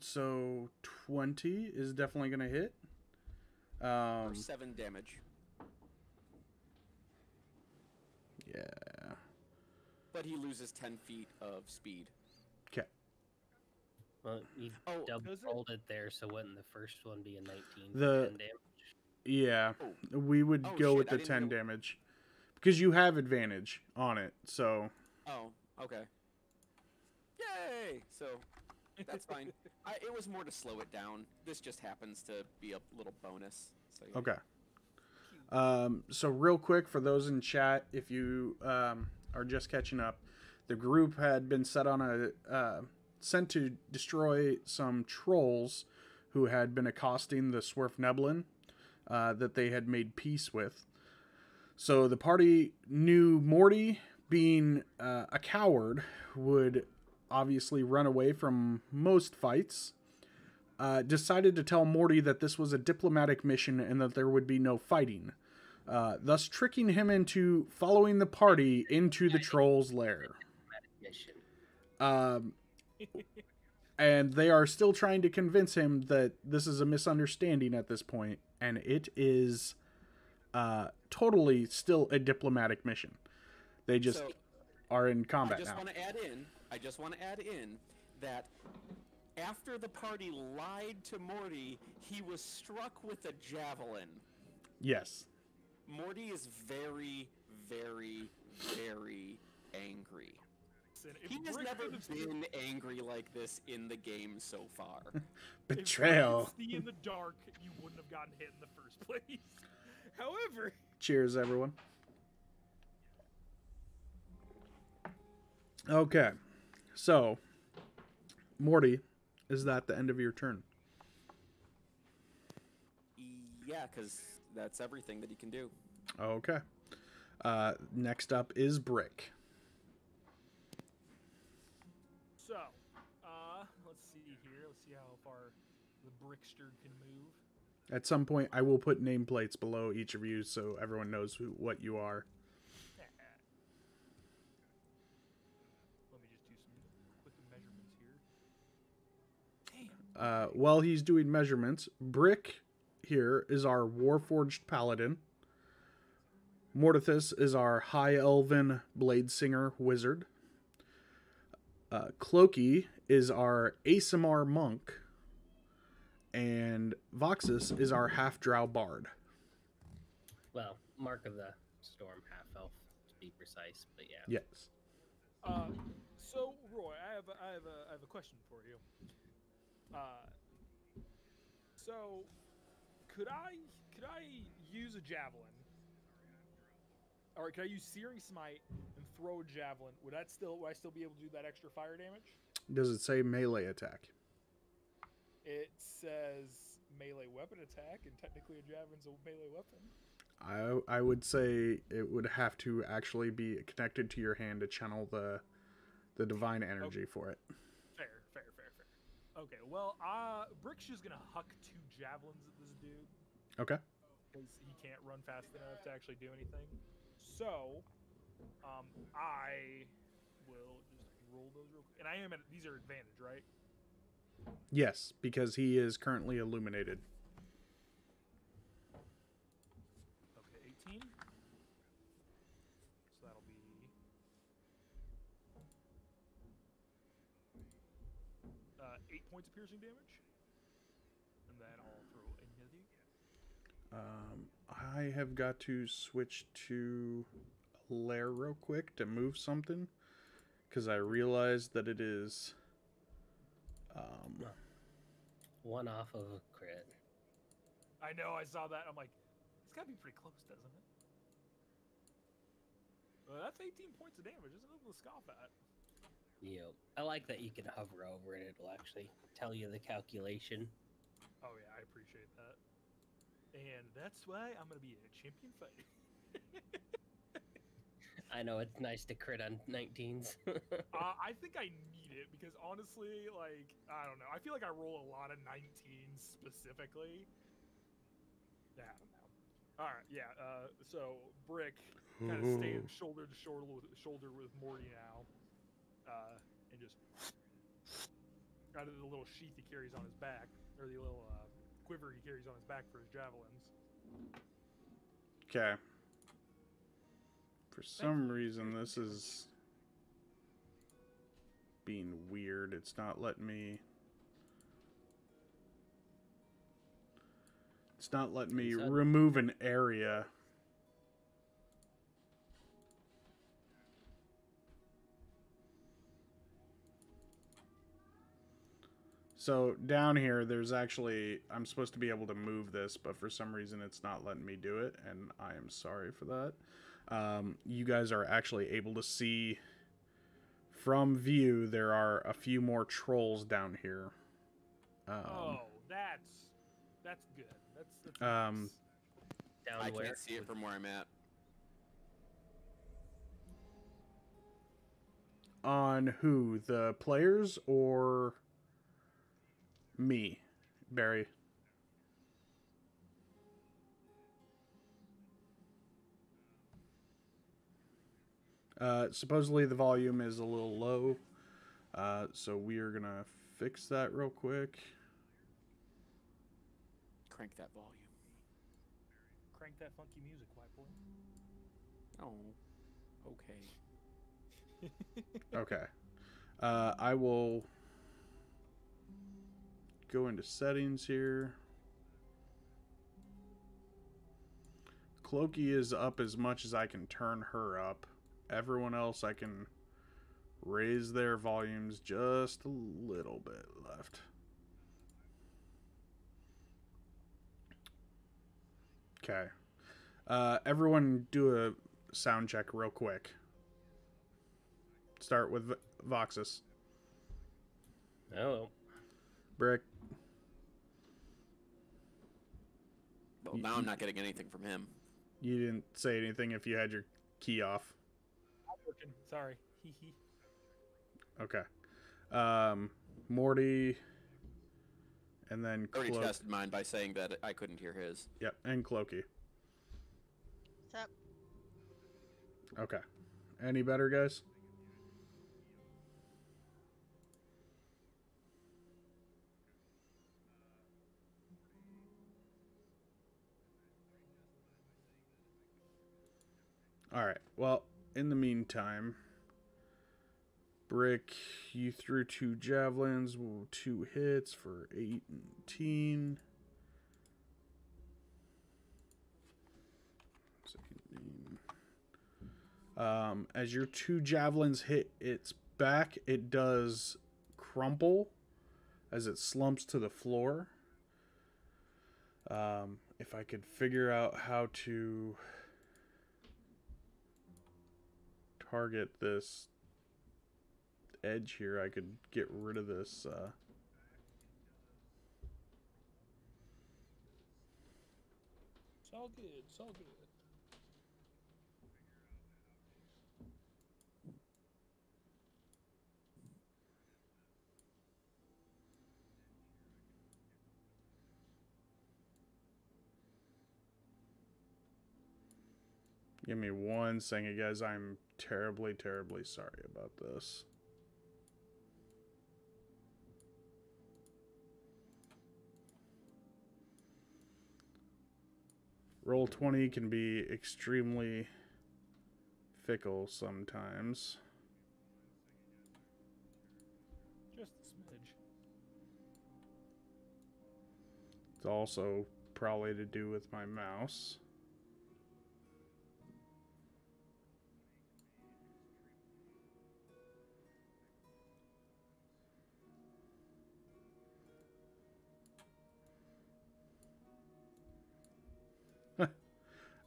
So 20 is definitely going to hit. For 7 damage. Yeah. But he loses 10 feet of speed. Okay. Well, you double-rolled it there, so wouldn't the first one be a 19 for 10 damage? Yeah, we would go with the 10 damage. Because you have advantage on it, so... Oh, okay. Yay! So, that's fine. It was more to slow it down. This just happens to be a little bonus. So, yeah. Okay. So, real quick, for those in chat, if you are just catching up, the group had been set on a... sent to destroy some trolls who had been accosting the Svirfneblin that they had made peace with. So the party knew Morty, being a coward, would obviously run away from most fights, decided to tell Morty that this was a diplomatic mission and that there would be no fighting, thus tricking him into following the party into the trolls' lair. And they are still trying to convince him that this is a misunderstanding at this point, and it is totally still a diplomatic mission. They just are in combat now. I just want to add in that after the party lied to Morty, he was struck with a javelin. Yes. Morty is very, very, very angry. He has never been angry like this in the game so far. Betrayal. If you could see in the dark, you wouldn't have gotten hit in the first place. However... Cheers, everyone. Okay. So, Morty, is that the end of your turn? Yeah, because that's everything that he can do. Okay. Next up is Brick. So, let's see here. Let's see how far the Brickster can move. At some point, I will put nameplates below each of you so everyone knows what you are. Let me just do some quick measurements here. Damn. While he's doing measurements, Brick here is our Warforged Paladin. Mordithas is our High Elven Bladesinger Wizard. Cloaky is our Aasimar monk, and Voxis is our Half-Drow bard. Well, Mark of the Storm half-elf, to be precise, but yeah. Yes. So Roy, I have a question for you. So could I use a javelin? All right, could I use Searing Smite and throw a javelin? Would I still be able to do that extra fire damage? Does it say melee attack? It says melee weapon attack, and technically a javelin's a melee weapon. I would say it would have to actually be connected to your hand to channel the divine energy for it. Fair. Okay, well, Brick's just gonna huck two javelins at this dude. Okay. Because he can't run fast enough to actually do anything. So, I will just roll those real quick. And these are advantage, right? Yes, because he is currently illuminated. Okay, 18. So that'll be... eight points of piercing damage. And then I'll throw anything again. I have got to switch to lair real quick to move something, because I realized that it is one off of a crit. I know, I saw that. I'm like, it's got to be pretty close, doesn't it? Well, that's 18 points of damage. It's nothing to scoff at. Yep. I like that you can hover over it. It'll actually tell you the calculation. Oh, yeah, I appreciate that. And that's why I'm going to be a champion fighter. I know, it's nice to crit on 19s. I think I need it because honestly, like, I don't know. I feel like I roll a lot of 19s specifically. Yeah, I don't know. All right, yeah. So Brick kind of staying shoulder to shoulder with Morty now. And just out of the little sheath he carries on his back, or the little... quiver he carries on his back for his javelins. Okay. For some reason, this is being weird. It's not letting me It's not letting me remove an area. So down here, there's actually, I'm supposed to be able to move this, but for some reason it's not letting me do it, and I am sorry for that. You guys are actually able to see from view, there are a few more trolls down here. Oh, that's good. That's nice. Down I can't see it from where I'm at. On who? The players or... me, Barry. Supposedly the volume is a little low, so we are gonna fix that real quick. Crank that volume. Crank that funky music, white boy. Oh, okay. Okay. I will... go into settings here. Cloaky is up as much as I can turn her up. Everyone else I can raise their volumes just a little bit left. Okay. Everyone do a sound check real quick. Start with Voxis. Hello. Brick. Well, now I'm not getting anything from him. You didn't say anything if you had your key off. I'm working. Sorry. Okay. Morty. And then Cloaky. I already tested mine by saying that I couldn't hear his. Yep. And Cloaky. What's up? Okay. Any better, guys? Alright, well, in the meantime, Brick, you threw 2 javelins, 2 hits for 18. As your 2 javelins hit its back, it does crumple as it slumps to the floor. If I could figure out how to... target this edge here, I could get rid of this It's all good, it's all good. Give me one second, guys. I'm terribly sorry about this. Roll 20 can be extremely fickle sometimes. Just a smidge. It's also probably to do with my mouse.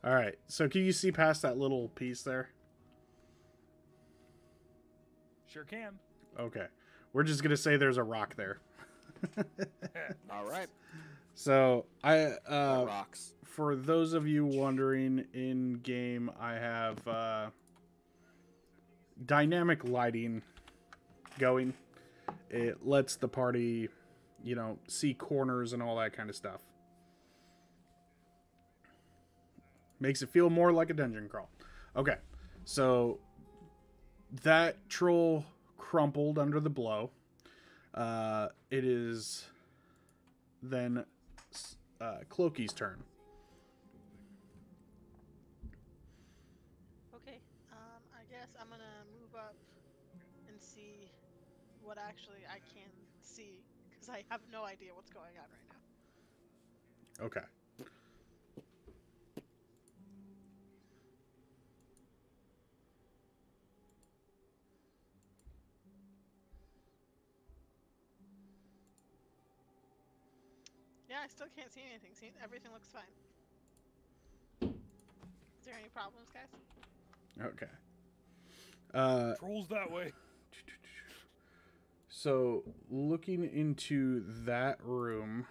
All right, so can you see past that little piece there? Sure can. Okay. We're just going to say there's a rock there. All right. So, rocks. For those of you wondering, in game I have dynamic lighting going. It lets the party, you know, see corners and all that kind of stuff. Makes it feel more like a dungeon crawl. Okay, so that troll crumpled under the blow. It is then Cloaky's turn. Okay, I guess I'm going to move up and see what actually I can see, because I have no idea what's going on right now. Okay. Yeah, I still can't see anything. See, everything looks fine. Is there any problems, guys? Okay. Trolls that way. So, looking into that room,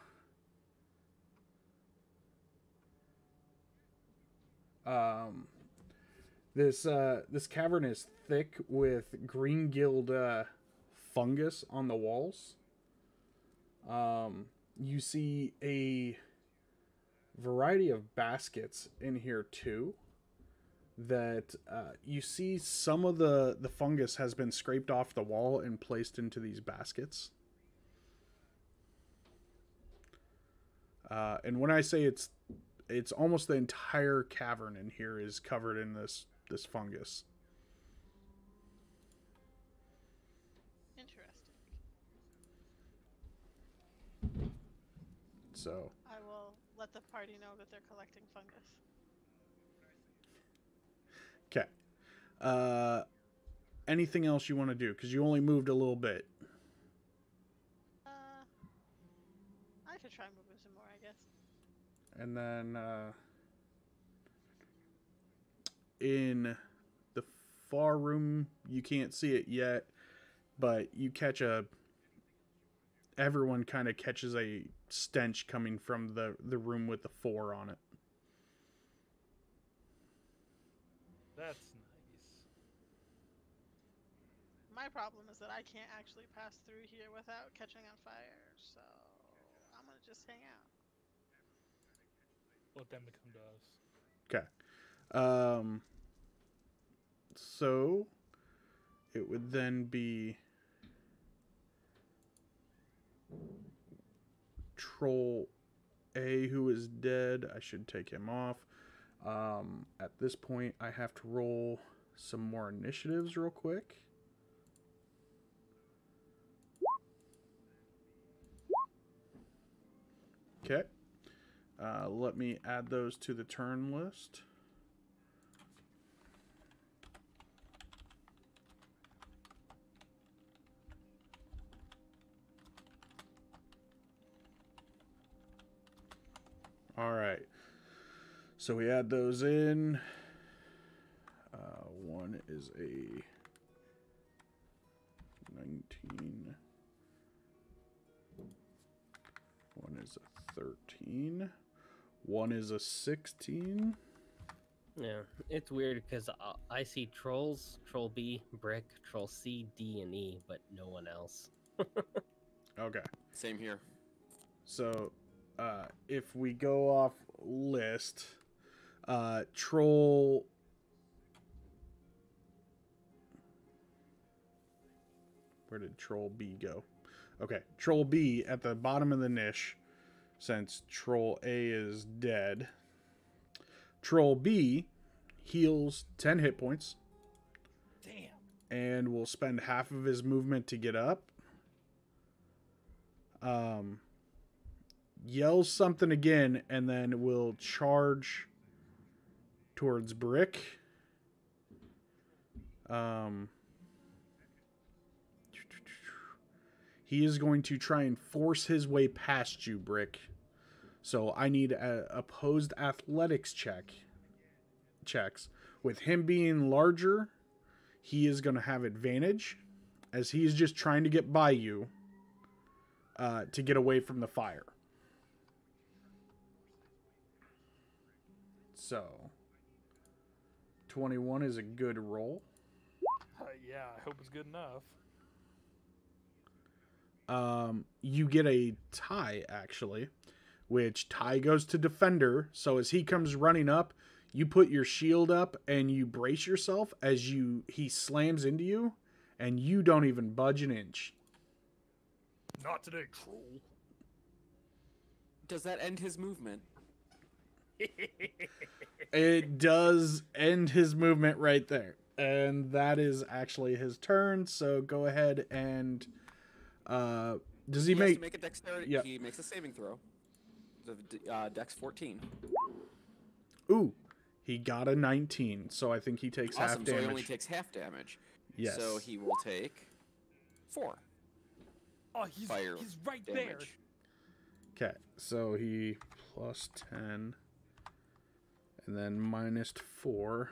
this cavern is thick with green gilled fungus on the walls. You see a variety of baskets in here too. That you see some of the fungus has been scraped off the wall and placed into these baskets. And when I say it's almost the entire cavern in here is covered in this fungus. Interesting. So I will let the party know that they're collecting fungus. Okay. Anything else you want to do? Because you only moved a little bit. I could try moving some more, I guess. And then, in the far room, you can't see it yet, but you catch a... Everyone kind of catches a stench coming from the room with the 4 on it. That's nice. My problem is that I can't actually pass through here without catching on fire, so I'm gonna just hang out. Let them come to us. Okay. So it would then be Troll A, who is dead. I should take him off. At this point, I have to roll some more initiatives real quick. Okay. Let me add those to the turn list. All right. So we add those in. One is a 19. One is a 13. One is a 16. Yeah, it's weird because I see trolls, Troll B, Brick, Troll C, D, and E, but no one else. Okay. Same here. So if we go off list... Troll where did Troll B go? Okay, Troll B at the bottom of the niche, since Troll A is dead. Troll B heals 10 hit points. Damn. And will spend half of his movement to get up. Yells something again and then will charge towards Brick. He is going to try and force his way past you, Brick. So I need opposed athletics checks. With him being larger, he is going to have advantage, as he is just trying to get by you to get away from the fire. So... 21 is a good roll. Yeah, I hope it's good enough. You get a tie, actually, which tie goes to defender. So as he comes running up, you put your shield up and you brace yourself as he slams into you, and you don't even budge an inch. Not today, troll. Does that end his movement? It does end his movement right there. And that is actually his turn. So go ahead and... does he make... Make a dexterity. Yep. He makes a saving throw. Dex 14. Ooh. He got a 19. So I think he takes half damage. So he only takes half damage. Yes. So he will take 4. Oh, he's right damage there. Okay, so he plus 10 and then minus 4.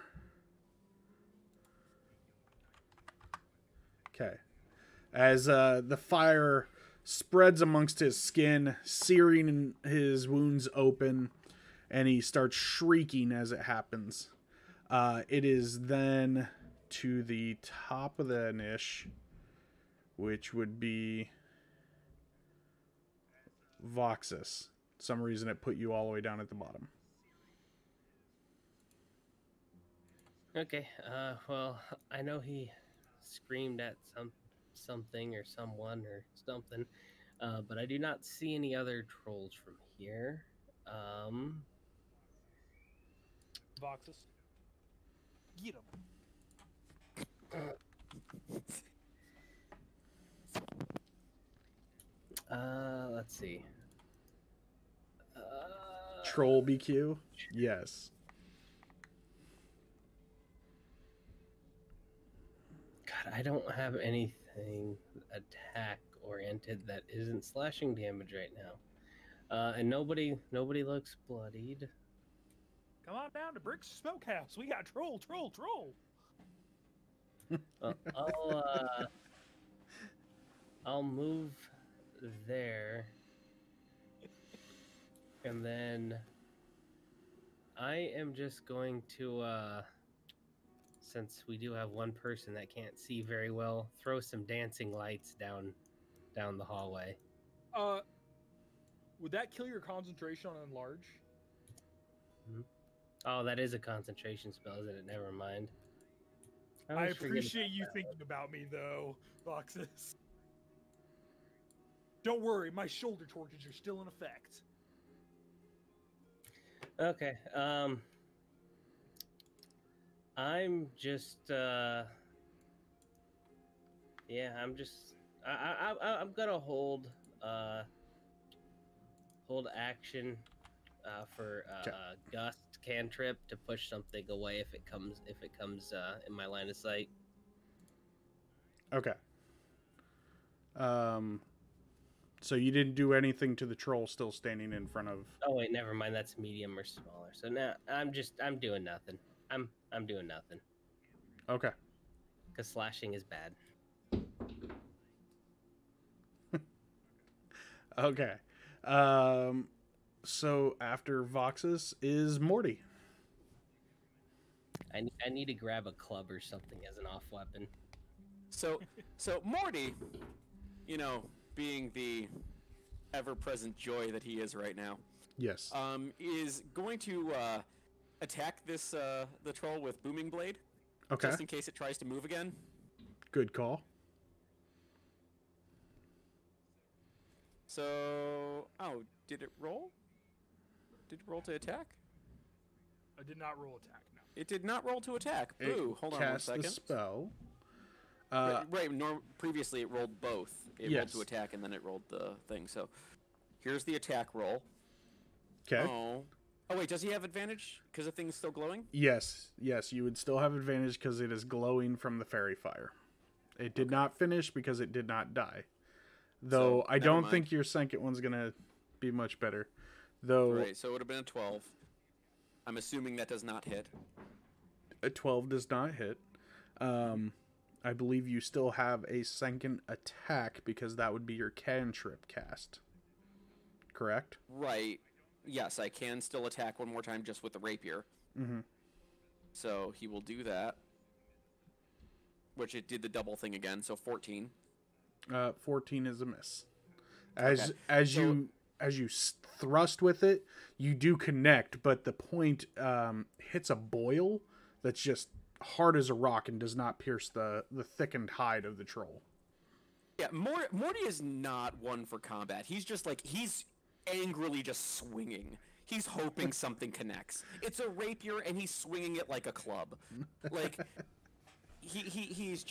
Okay. As the fire spreads amongst his skin, searing his wounds open, and he starts shrieking as it happens. It is then to the top of the niche, which would be Voxis. For some reason it put you all the way down at the bottom. Okay, well, I know he screamed at something or someone or something, but I do not see any other trolls from here. Voxis, get him. Let's see. Troll BQ? Yes. God, I don't have anything attack oriented that isn't slashing damage right now. And nobody looks bloodied. Come on down to Brick's Smokehouse. We got troll. I'll move there, and then I am just going to, since we do have one person that can't see very well, throw some dancing lights down the hallway. Would that kill your concentration on Enlarge? Mm-hmm. Oh, that is a concentration spell, isn't it? Never mind. I appreciate you thinking about me, though, Voxis. Don't worry, my shoulder torches are still in effect. Okay, I'm just, yeah, I'm just, I'm gonna hold, action, for, Gust cantrip to push something away if it comes, in my line of sight. Okay. So you didn't do anything to the troll still standing in front of. Oh wait, never mind. That's medium or smaller. So now I'm doing nothing. I'm doing nothing. Okay. Because slashing is bad. Okay. So after Voxis is Morty. I need to grab a club or something as an off weapon. So Morty, you know, being the ever-present joy that he is right now, yes, is going to attack this the troll with Booming Blade, okay, just in case it tries to move again. Good call. So, oh, did it roll? Did it roll to attack? I did not roll attack. No, it did not roll to attack. Ooh, hold on one second. Cast the spell. Right. Previously, it rolled both. It rolled to attack, and then it rolled the thing. So, here's the attack roll. Okay. Oh wait, does he have advantage because the thing's still glowing? Yes. You would still have advantage because it is glowing from the fairy fire. It did not finish because it did not die. Though so, I don't think your second one's gonna be much better. Though. Right. So it would have been a 12. I'm assuming that does not hit. A 12 does not hit. I believe you still have a second attack because that would be your cantrip cast. Correct? Right. Yes, I can still attack one more time just with the rapier. Mm-hmm. So he will do that. Which it did the double thing again, so 14. 14 is a miss. As you thrust with it, you do connect, but the point hits a boil that's just hard as a rock and does not pierce the thickened hide of the troll. Yeah, Morty is not one for combat. He's just like, he's angrily just swinging. He's hoping something connects. It's a rapier and he's swinging it like a club. Like, he is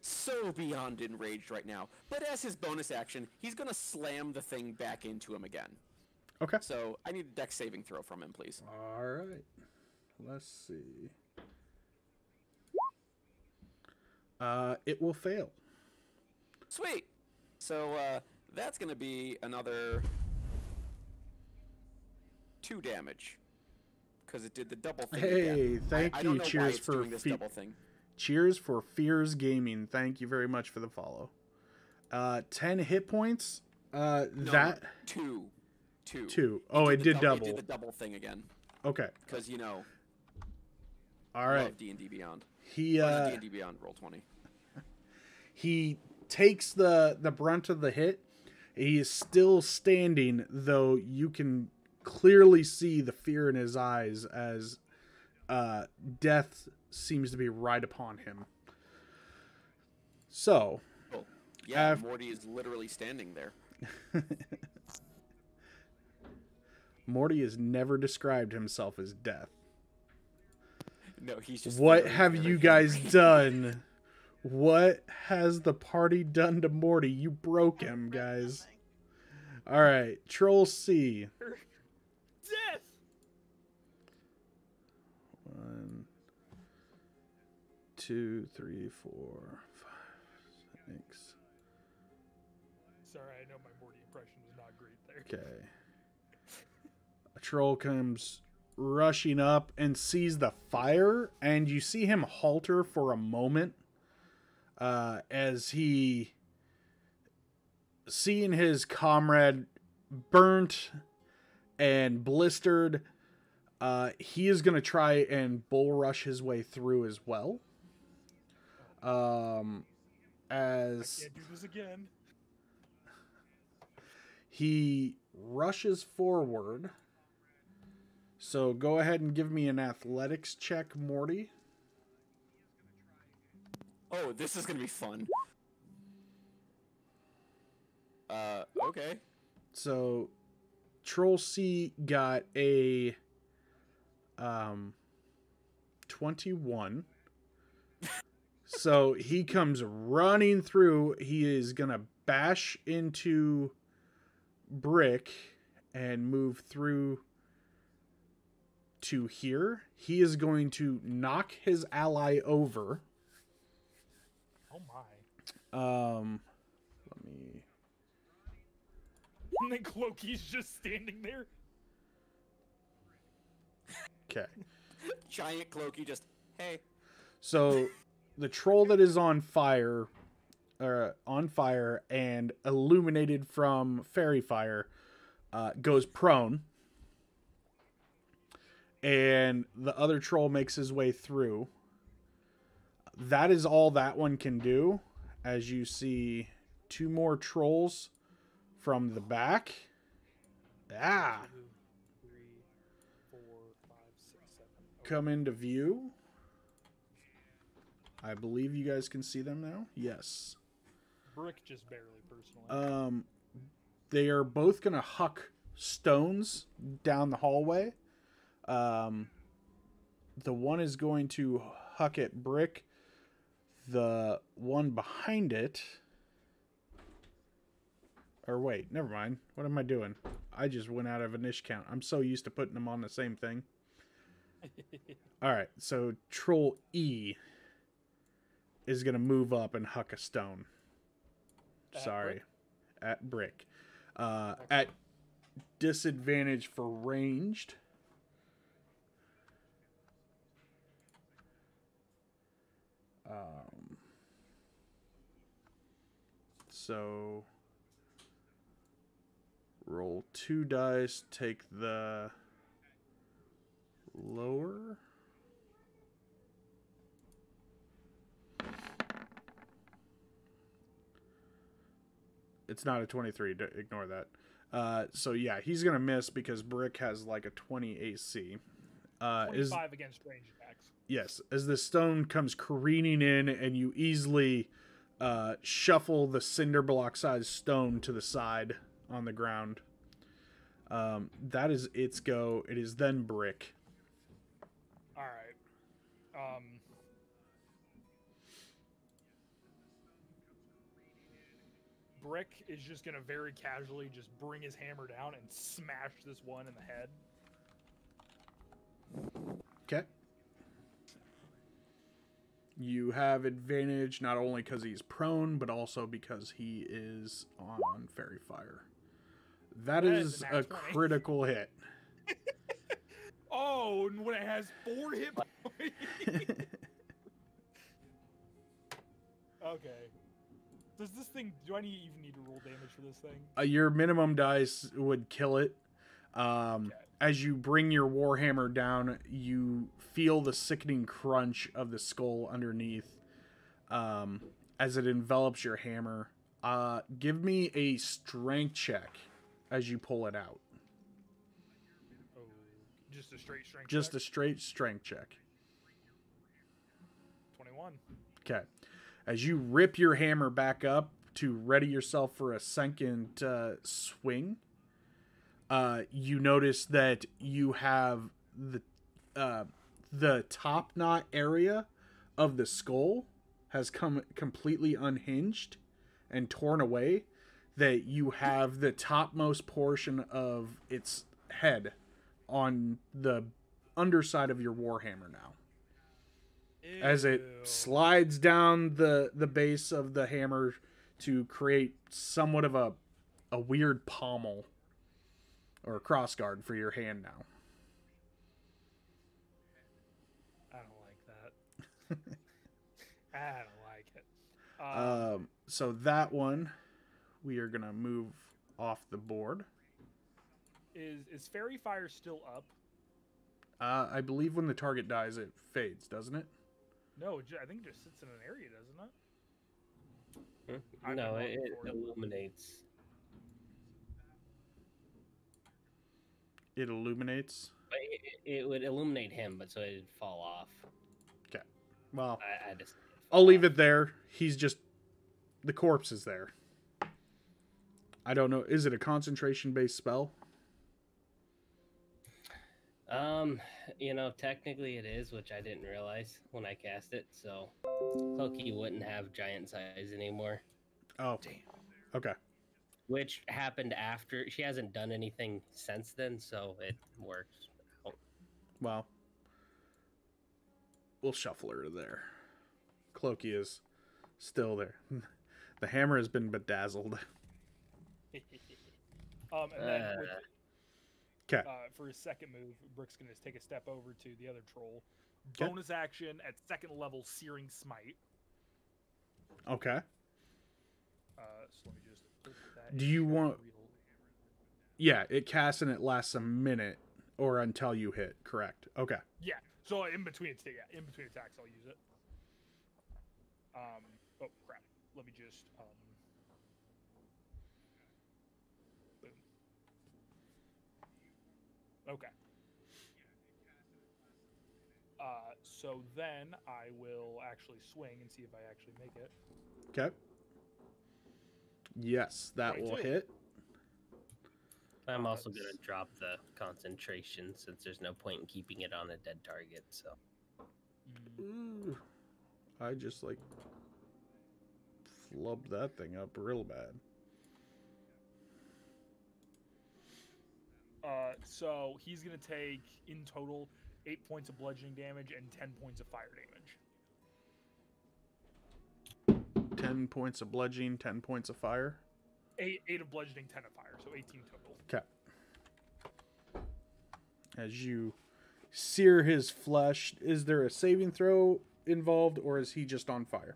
so beyond enraged right now. But as his bonus action, he's going to slam the thing back into him again. Okay. So I need a dex saving throw from him, please. All right. Let's see. It will fail. Sweet. So that's going to be another 2 damage because it did the double thing. Hey, thank you. I don't know why it's doing this double thing. Cheers for Fears Gaming. Thank you very much for the follow. 10 hit points. No, that two. Oh, it did double. It did the double thing again. Okay. Because you know. All right. D&D Beyond. He D&D Beyond Roll 20. He takes the brunt of the hit. He is still standing, though you can clearly see the fear in his eyes as death seems to be right upon him. So, cool. Yeah, Morty is literally standing there. Morty has never described himself as death. No, he's just. What have you guys done? What has the party done to Morty? You broke him, guys. All right, Troll C. Death. One, two, three, four, five, six. Sorry, I know my Morty impression was not great there. Okay. A troll comes rushing up and sees the fire, and you see him halter for a moment. As he, seeing his comrade burnt and blistered, he is going to try and bull rush his way through as well. As I can't do this again. He rushes forward. So go ahead and give me an athletics check, Morty. Oh, this is going to be fun. Okay. So, Troll C got a 21. So, he comes running through. He is going to bash into Brick and move through to here. He is going to knock his ally over. Oh my. Let me. And then Cloaky's just standing there. Okay. Giant Cloaky just, hey. So the troll that is on fire and illuminated from fairy fire goes prone. And the other troll makes his way through. That is all that one can do, as you see two more trolls from the back. Ah! 2, 3, 4, 5, 6, 7. Come into view. I believe you guys can see them now. Yes. Brick just barely, personally. They are both going to huck stones down the hallway. The one is going to huck at Brick. The one behind it, or wait, never mind. What am I doing? I just went out of an ish count. I'm so used to putting them on the same thing. All right, so Troll E is gonna move up and huck a stone. Sorry, at Brick. Okay. At disadvantage for ranged. So roll 2 dice, take the lower. It's not a 23, ignore that. So yeah, he's going to miss because Brick has like a 20 AC. 25 against range attacks. Yes, as the stone comes careening in and you easily shuffle the cinder block sized stone to the side on the ground. That is its go. It is then Brick. All right. Brick is just going to very casually just bring his hammer down and smash this one in the head. Okay. You have advantage not only because he's prone, but also because he is on fairy fire. That is a critical hit. alone when it has 4 hit points. Okay. Does this thing... Do I even need to roll damage for this thing? Your minimum dice would kill it. Okay. As you bring your warhammer down, you feel the sickening crunch of the skull underneath as it envelops your hammer. Give me a strength check as you pull it out. Oh, just a straight strength check? Just a straight strength check. 21. Okay. As you rip your hammer back up to ready yourself for a second swing, you notice that you have the top knot area of the skull has come completely unhinged and torn away, that you have the topmost portion of its head on the underside of your warhammer now. Ew. As it slides down the base of the hammer to create somewhat of a weird pommel or crossguard for your hand now. I don't like that. I don't like it. So that one, we are gonna move off the board. Is Fairy Fire still up? I believe when the target dies, it fades, doesn't it? No, I think it just sits in an area, doesn't it? Hmm? No, it illuminates. It illuminates? It would illuminate him, but so it'd fall off. Okay. Well, I'll leave it there. He's just... The corpse is there. I don't know. Is it a concentration-based spell? You know, technically it is, which I didn't realize when I cast it, so... Cloaky wouldn't have giant size anymore. Oh. Damn. Okay. Which happened after. She hasn't done anything since then, so it works out. Well, we'll shuffle her to there. Cloaky is still there. The hammer has been bedazzled. And then for his second move, Brick's going to take a step over to the other troll. Okay. Bonus action at second level, Searing Smite. Okay. So let me just... Do you want... Yeah, it casts and it lasts a minute or until you hit, correct? Okay. Yeah, so in between attacks I'll use it. Oh, crap. Let me just... Boom. Okay. So then I will actually swing and see if I actually make it. Okay. Yes, that will hit. I'm also going to drop the concentration since there's no point in keeping it on a dead target. So, ooh, I just like flubbed that thing up real bad. So he's going to take in total 8 points of bludgeoning damage and 10 points of fire damage. 10 points of bludgeoning, 10 points of fire. 8 of bludgeoning, 10 of fire, so 18 total. Okay. As you sear his flesh, is there a saving throw involved, or is he just on fire?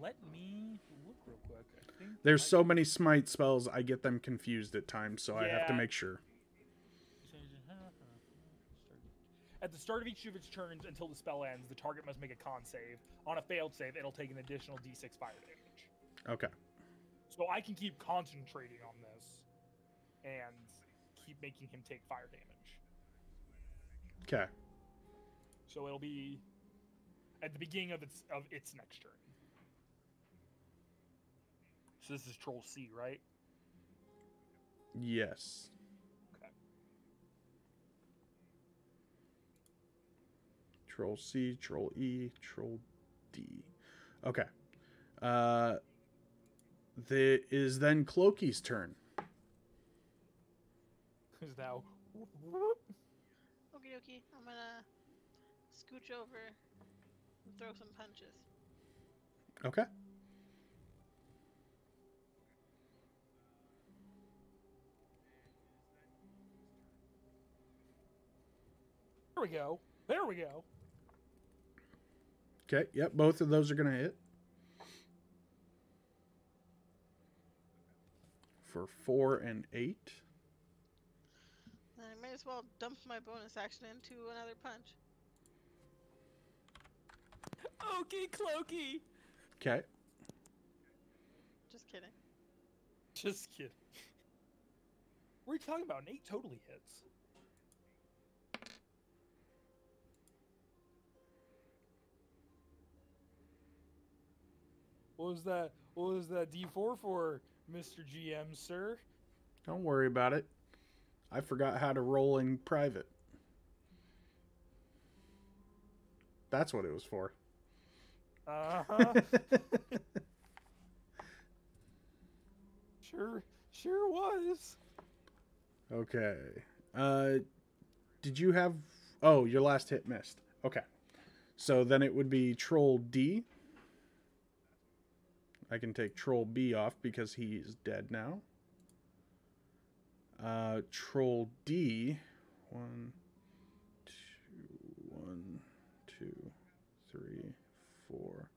Let me look real quick. I think there's so many smite spells, I get them confused at times, so yeah. I have to make sure. At the start of each of its turns until the spell ends, the target must make a con save. On a failed save, it'll take an additional d6 fire damage. Okay. So I can keep concentrating on this and keep making him take fire damage. Okay. So it'll be at the beginning of its next turn. So this is Troll C, right? Yes. Troll C, Troll E, Troll D. Okay. It is then Cloaky's turn. Who's now? Okie dokie. I'm gonna scooch over and throw some punches. Okay. we go. There we go. Okay, yep, both of those are going to hit. For 4 and 8. I might as well dump my bonus action into another punch. Okie Cloaky! Okay. Just kidding. Just kidding. What are you talking about? An 8 totally hits. What was that D4 for, Mr. GM, sir? Don't worry about it. I forgot how to roll in private. That's what it was for. Uh-huh. Sure was. Okay. Did you have... Oh, your last hit missed. Okay. So then it would be Troll D. I can take Troll B off because he is dead now. Troll D. 1, 2, 1, 2, 3, 4,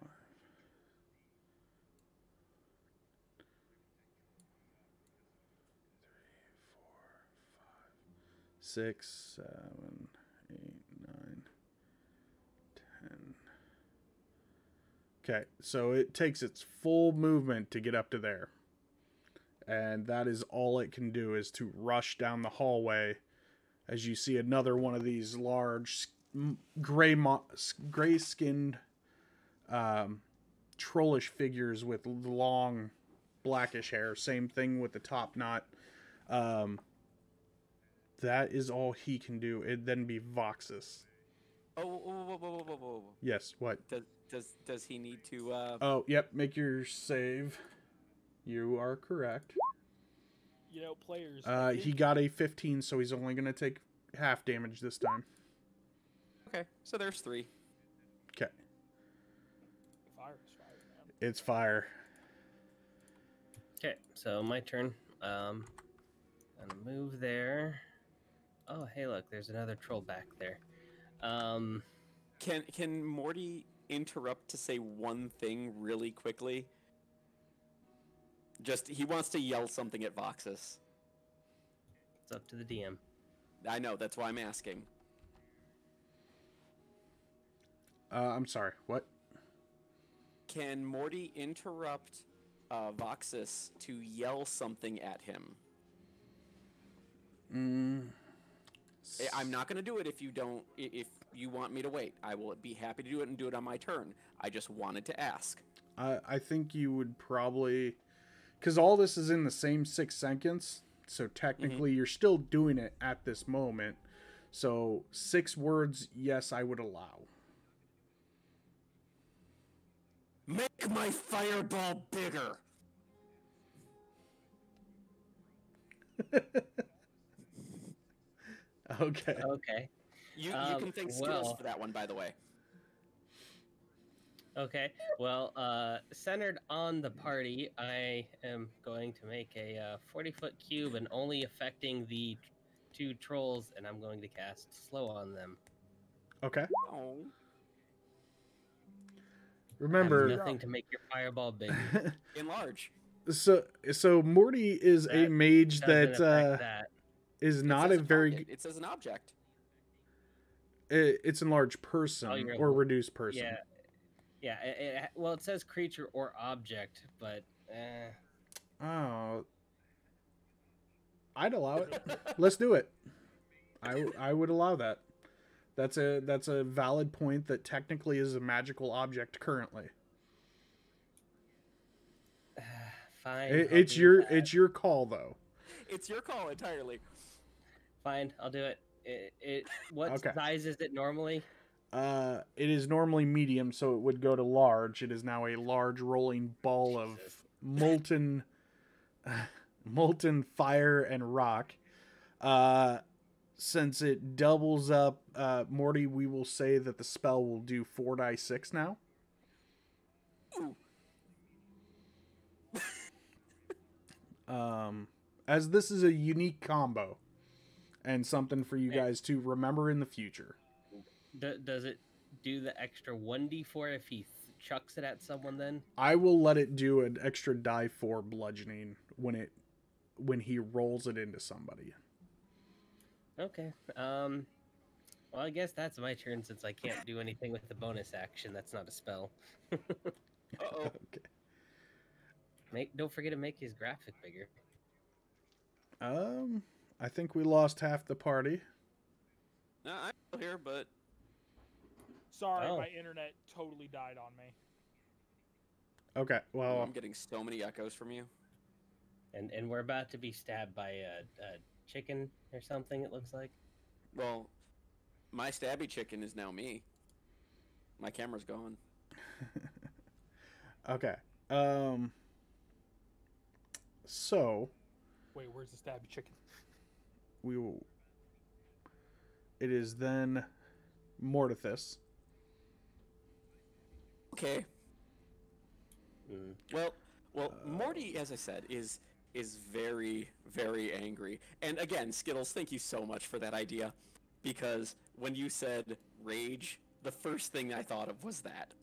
5. Six, 7, 8, 9, 10. Okay, so it takes its full movement to get up to there. And that is all it can do, is to rush down the hallway as you see another one of these large gray-skinned trollish figures with long blackish hair. Same thing with the top knot. That is all he can do. It'd then be Voxis. Oh, whoa. Yes, what? Does he need to... Oh, yep, make your save. You are correct. You know, players... he got a 15, so he's only going to take half damage this time. Okay, so there's 3. Okay. Fire is fire, man. It's fire. Okay, so my turn. I'm going to move there. Oh, hey, look, there's another troll back there. Can Morty interrupt to say one thing really quickly? Just, he wants to yell something at Voxis. It's up to the DM. I know, that's why I'm asking. I'm sorry, what? Can Morty interrupt Voxis to yell something at him? I'm not going to do it if you don't, if you want me to wait. I will be happy to do it and do it on my turn. I just wanted to ask. I think you would probably, because all this is in the same 6 seconds, so technically you're still doing it at this moment. So 6 words, yes, I would allow. Make my fireball bigger! Okay. Okay. You can think skills for that one, by the way. Okay. Well, centered on the party, I am going to make a 40-foot cube and only affecting the 2 trolls, and I'm going to cast Slow on them. Okay. Oh. Remember, nothing to make your fireball bigger. Enlarge. So Morty is that a mage that. Is not a very... It says an object. It's enlarged person or reduced person. Yeah. Well, it says creature or object, but... Oh. I'd allow it. Let's do it. I would allow that. That's a valid point that technically is a magical object currently. Fine. It's your call, though. It's your call entirely. Fine, I'll do it. What size is it normally? It is normally medium, so it would go to large. It is now a large rolling ball of molten, molten fire and rock. Since it doubles up, Morty, we will say that the spell will do 4d6 now. Ooh. As this is a unique combo. and something for you guys to remember in the future. Does it do the extra 1d4 if he chucks it at someone then? I will let it do an extra die for bludgeoning when he rolls it into somebody. Okay. Well, I guess that's my turn since I can't do anything with the bonus action. That's not a spell. Uh-oh. Okay. Don't forget to make his graphic bigger. I think we lost half the party. No, I'm still here, but... Sorry, my internet totally died on me. Okay, well... I'm getting so many echoes from you. And we're about to be stabbed by a chicken or something, it looks like. Well, my stabby chicken is now me. My camera's gone. Okay. So... Wait, where's the stabby chicken? We will... It is then Mordithas. Okay. Well, Morty, as I said, is very, very angry. And again, Skittles, thank you so much for that idea. Because when you said rage, the first thing I thought of was that.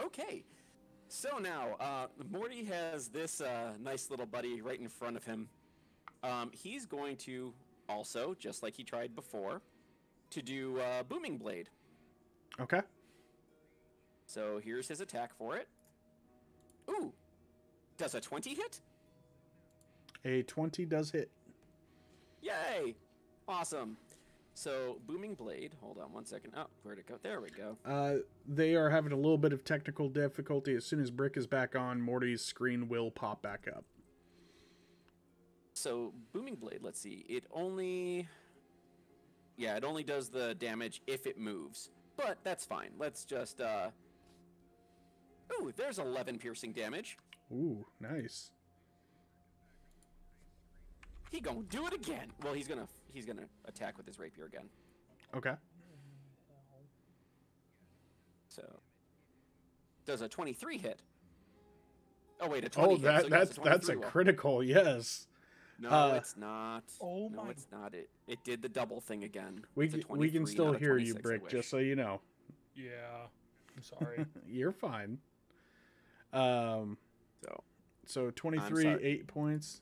Okay. So now, Morty has this nice little buddy right in front of him. He's going to also, just like he tried before, to do Booming Blade. Okay. So here's his attack for it. Ooh! Does a 20 hit? A 20 does hit. Yay! Awesome. So, Booming Blade. Hold on one second. Oh, where'd it go? There we go. They are having a little bit of technical difficulty. As soon as Brick is back on, Morty's screen will pop back up. So, Booming Blade, let's see. It only... Yeah, it only does the damage if it moves. But that's fine. Let's just, Ooh, there's 11 piercing damage. Ooh, nice. He gonna do it again. Well, he's gonna attack with his rapier again. Okay. So... Does a 23 hit? Oh, wait, a 20 hit. So that's a critical, yes. No, it's not. Oh my! No, it's not. It did the double thing again. We can still hear you, Brick. Just so you know. Yeah, I'm sorry. You're fine. So 23, 8 points.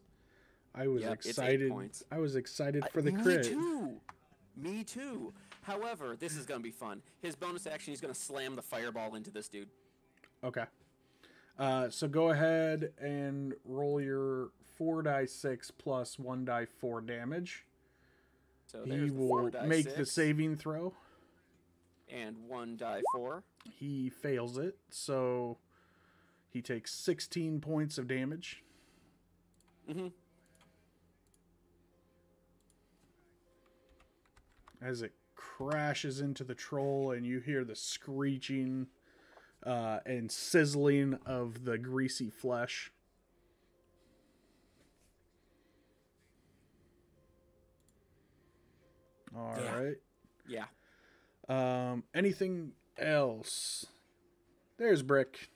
I was excited. I was excited for the crit. Me too. However, this is gonna be fun. His bonus action, he's gonna slam the fireball into this dude. Okay. So go ahead and roll your 4d6 plus 1d4 damage. So he will make the saving throw. And 1d4. He fails it, so he takes 16 points of damage. Mm-hmm. As it crashes into the troll, and you hear the screeching and sizzling of the greasy flesh. Alright. Yeah. Anything else? There's Brick.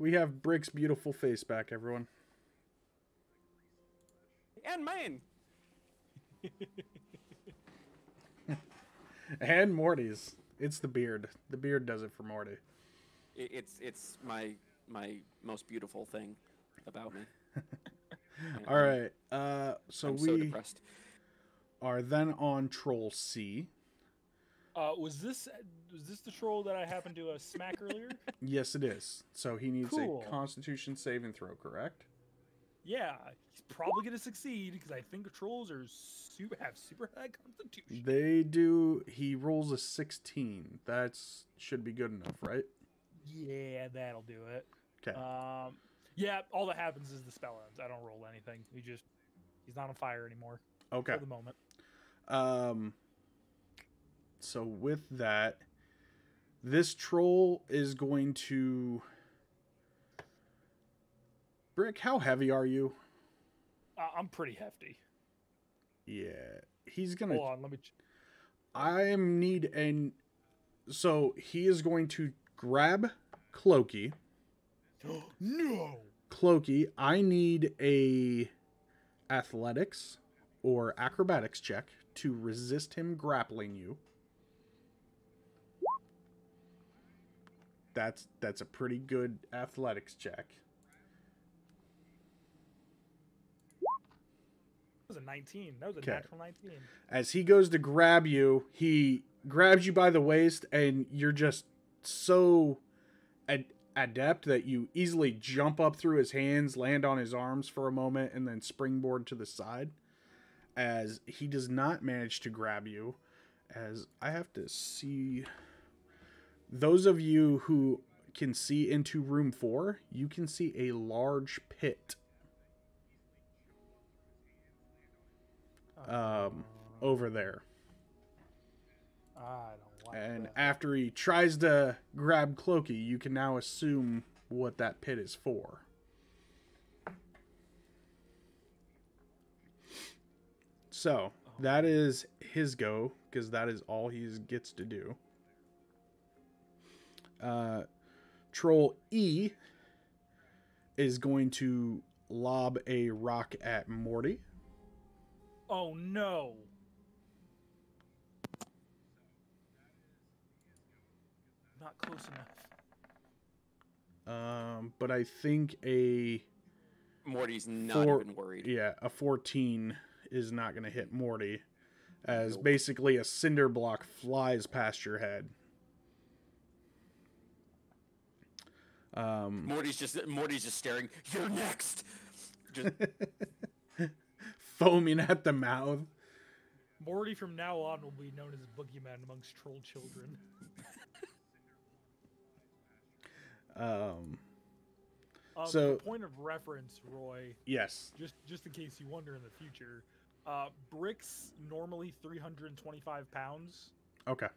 We have Brick's beautiful face back, everyone. And mine. And Morty's. It's the beard. The beard does it for Morty. It's my most beautiful thing about me. Alright. So I'm so depressed. Are then on Troll C. Was this the troll that I happened to smack earlier? Yes, it is. So he needs a Constitution saving throw, correct? Yeah, he's probably gonna succeed because I think trolls are have super high Constitution. They do. He rolls a 16. That's should be good enough, right? Yeah, that'll do it. Okay. Yeah, all that happens is the spell ends. I don't roll anything. He's not on fire anymore. Okay. For the moment. So with that, this troll is going to... Brick, how heavy are you? I'm pretty hefty. Yeah. He's going to... Hold on, let me... I need an... So he is going to grab Cloaky. No! Cloaky, I need a athletics or acrobatics check to resist him grappling you. That's a pretty good athletics check. That was a 19. That was a natural 19. As he goes to grab you, he grabs you by the waist, and you're just so adept that you easily jump up through his hands, land on his arms for a moment, and then springboard to the side. As he does not manage to grab you, as I have to see... Those of you who can see into room 4, you can see a large pit over there. I don't like that. After he tries to grab Cloaky, you can now assume what that pit is for. So, that is his go, because that is all he gets to do. Troll E is going to lob a rock at Morty. Oh no. Not close enough. But I think a Morty's not even worried. Yeah, a 14 is not going to hit Morty, as basically a cinder block flies past your head. Morty's just staring. You're next. Just foaming at the mouth. Morty from now on will be known as a boogeyman amongst troll children. So point of reference, Roy. Yes. Just in case you wonder in the future, Brick's normally 325 pounds. Okay.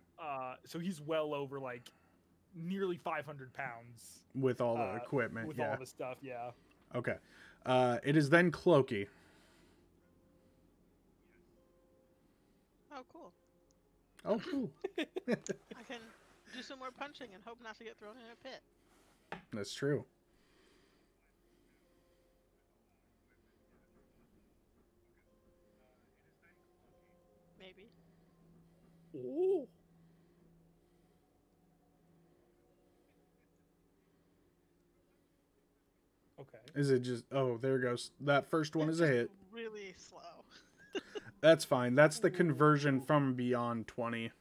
So he's well over like nearly 500 pounds with all the equipment, with all the stuff. Yeah. Okay. It is then Cloaky. Oh, cool. Oh, cool. I can do some more punching and hope not to get thrown in a pit. That's true. Maybe. Ooh. Is it just... Oh, there goes. That first one is a hit. Really slow. That's fine. That's the conversion from Beyond 20.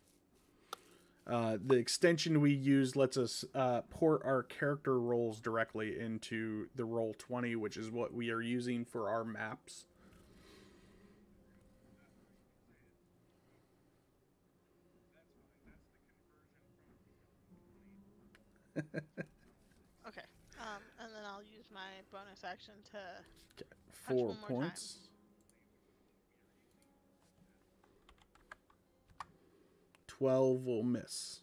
The extension we use lets us port our character rolls directly into the Roll 20, which is what we are using for our maps. My bonus action to punch 4 one more points. Time. 12 will miss.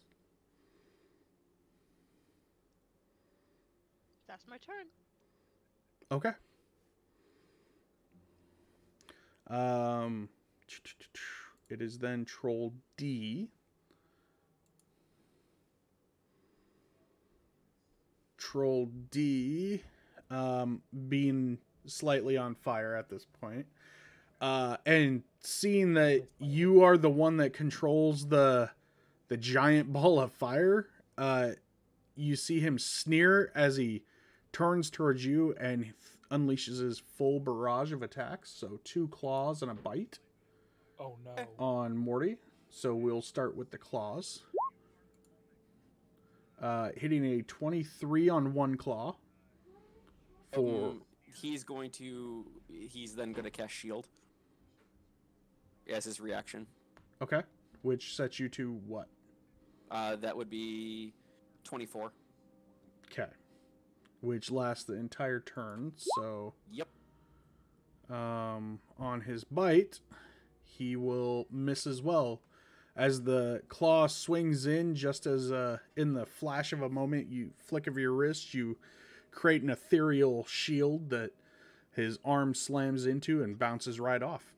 That's my turn. Okay. It is then Troll D. Troll D. Being slightly on fire at this point, and seeing that you are the one that controls the giant ball of fire, you see him sneer as he turns towards you and unleashes his full barrage of attacks. So 2 claws and a bite. Oh no! On Morty. So we'll start with the claws. Hitting a 23 on one claw. He's then going to cast shield as his reaction. Okay. Which sets you to what? That would be 24. Okay. Which lasts the entire turn. So. Yep. On his bite, he will miss as well, as the claw swings in. Just as in the flash of a moment, you flick of your wrist, you create an ethereal shield that his arm slams into and bounces right off.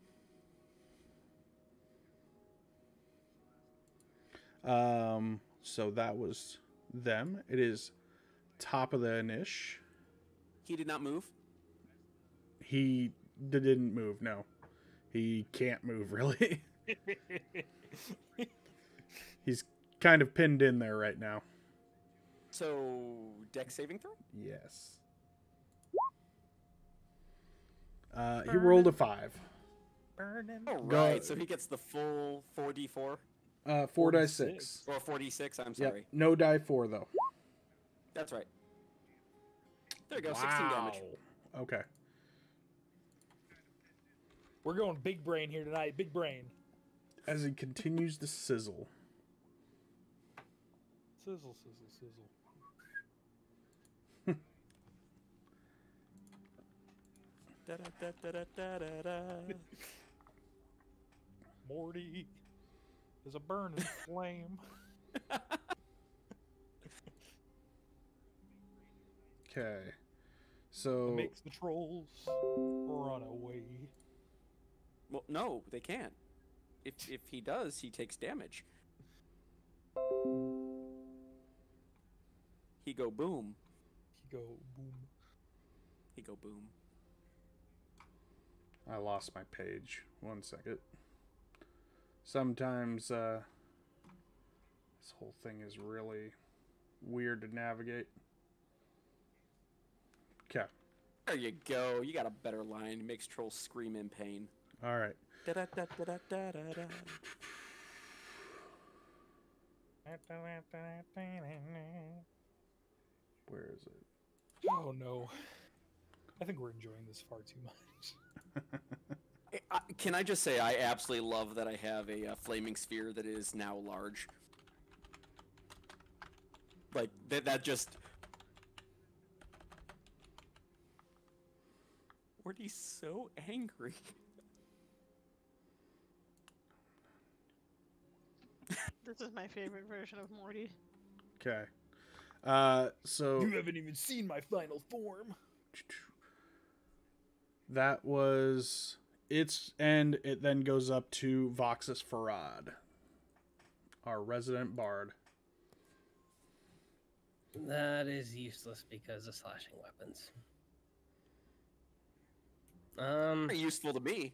So that was them. It is top of the Anish. He did not move? He didn't move, no. He can't move, really. He's kind of pinned in there right now. So, Dex saving throw? Yes. He rolled a 5. Burn him. Oh, right. So he gets the full 4d4? 4 die 6. Or 4d6, I'm sorry. Yep. No die 4, though. That's right. There you go, wow. 16 damage. Okay. We're going big brain here tonight, big brain. As he continues to sizzle. Sizzle, sizzle, sizzle. Da, da, da, da, da, da, da. Morty is a burning flame. Okay, so it makes the trolls run away. Well, no, they can't. If he does, he takes damage. He go boom. He go boom. He go boom. I lost my page. 1 second. Sometimes this whole thing is really weird to navigate. Okay. There you go. You got a better line. It makes trolls scream in pain. All right. Where is it? Oh, no. I think we're enjoying this far too much. Can I just say I absolutely love that I have a flaming sphere that is now large. Like that just. Morty's so angry. This is my favorite version of Morty. Okay, so you haven't even seen my final form. That was its end. It then goes up to Voxis Farad, our resident bard. That is useless because of slashing weapons. Pretty useful to me.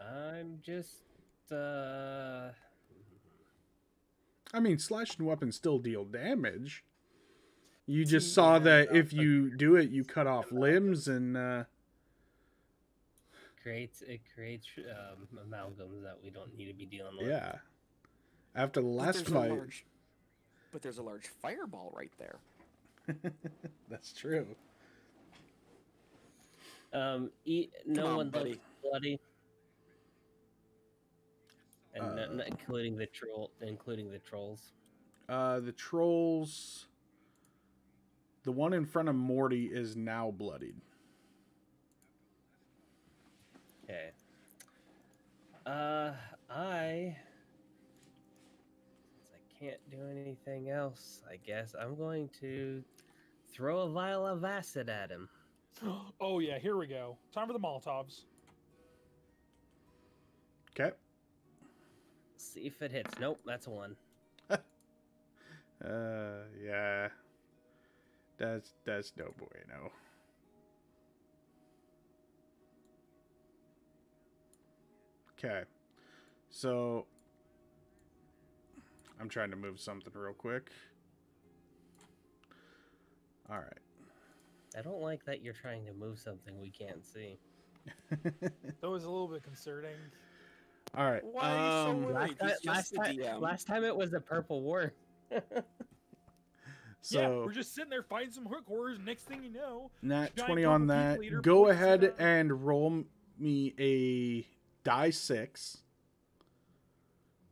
I'm just. I mean, slashing weapons still deal damage. You just saw that if you do it, you cut off limbs and it creates amalgams that we don't need to be dealing with. Yeah. After the last fight, but there's a large fireball right there. That's true. No one looks bloody, and not including the troll, including the trolls. The trolls. The one in front of Morty is now bloodied. Okay. I can't do anything else, I guess. I'm going to throw a vial of acid at him. Oh, yeah. Here we go. Time for the Molotovs. Okay. See if it hits. Nope, that's a 1. Yeah. That's no bueno. Okay. So I'm trying to move something real quick. All right. I don't like that you're trying to move something we can't see. That was a little bit concerning. All right. Why are you so worried? Last time it was the purple war. So, yeah, we're just sitting there fighting some hook horrors. Next thing you know, nat 20 on that. Go ahead and roll me a die 6.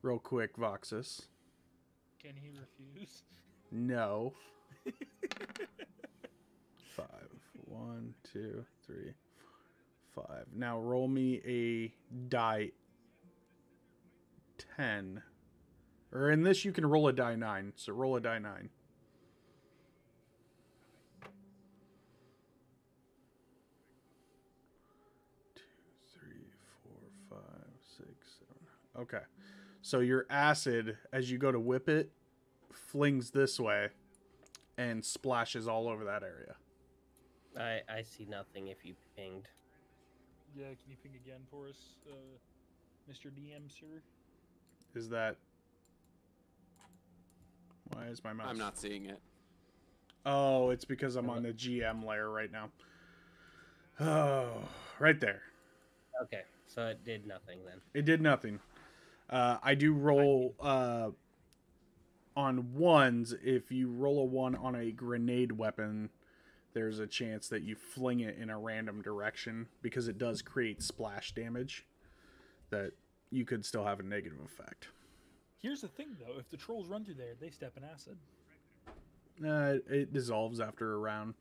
Real quick, Voxis. Can he refuse? No. 5. 1, 2, 3, 5. Now roll me a die 10. Or in this, you can roll a die 9. So roll a die 9. Okay, so your acid, as you go to whip it, flings this way and splashes all over that area. I see nothing if you pinged. Yeah, can you ping again for us, Mr. DM, sir? Is that... Why is my mouse... I'm not seeing it. Oh, it's because I'm on the GM layer right now. Oh, right there. Okay, so it did nothing then. It did nothing. I do roll on ones. If you roll a one on a grenade weapon, there's a chance that you fling it in a random direction because it does create splash damage that you could still have a negative effect. Here's the thing, though. If the trolls run through there, they step in acid. It dissolves after a round.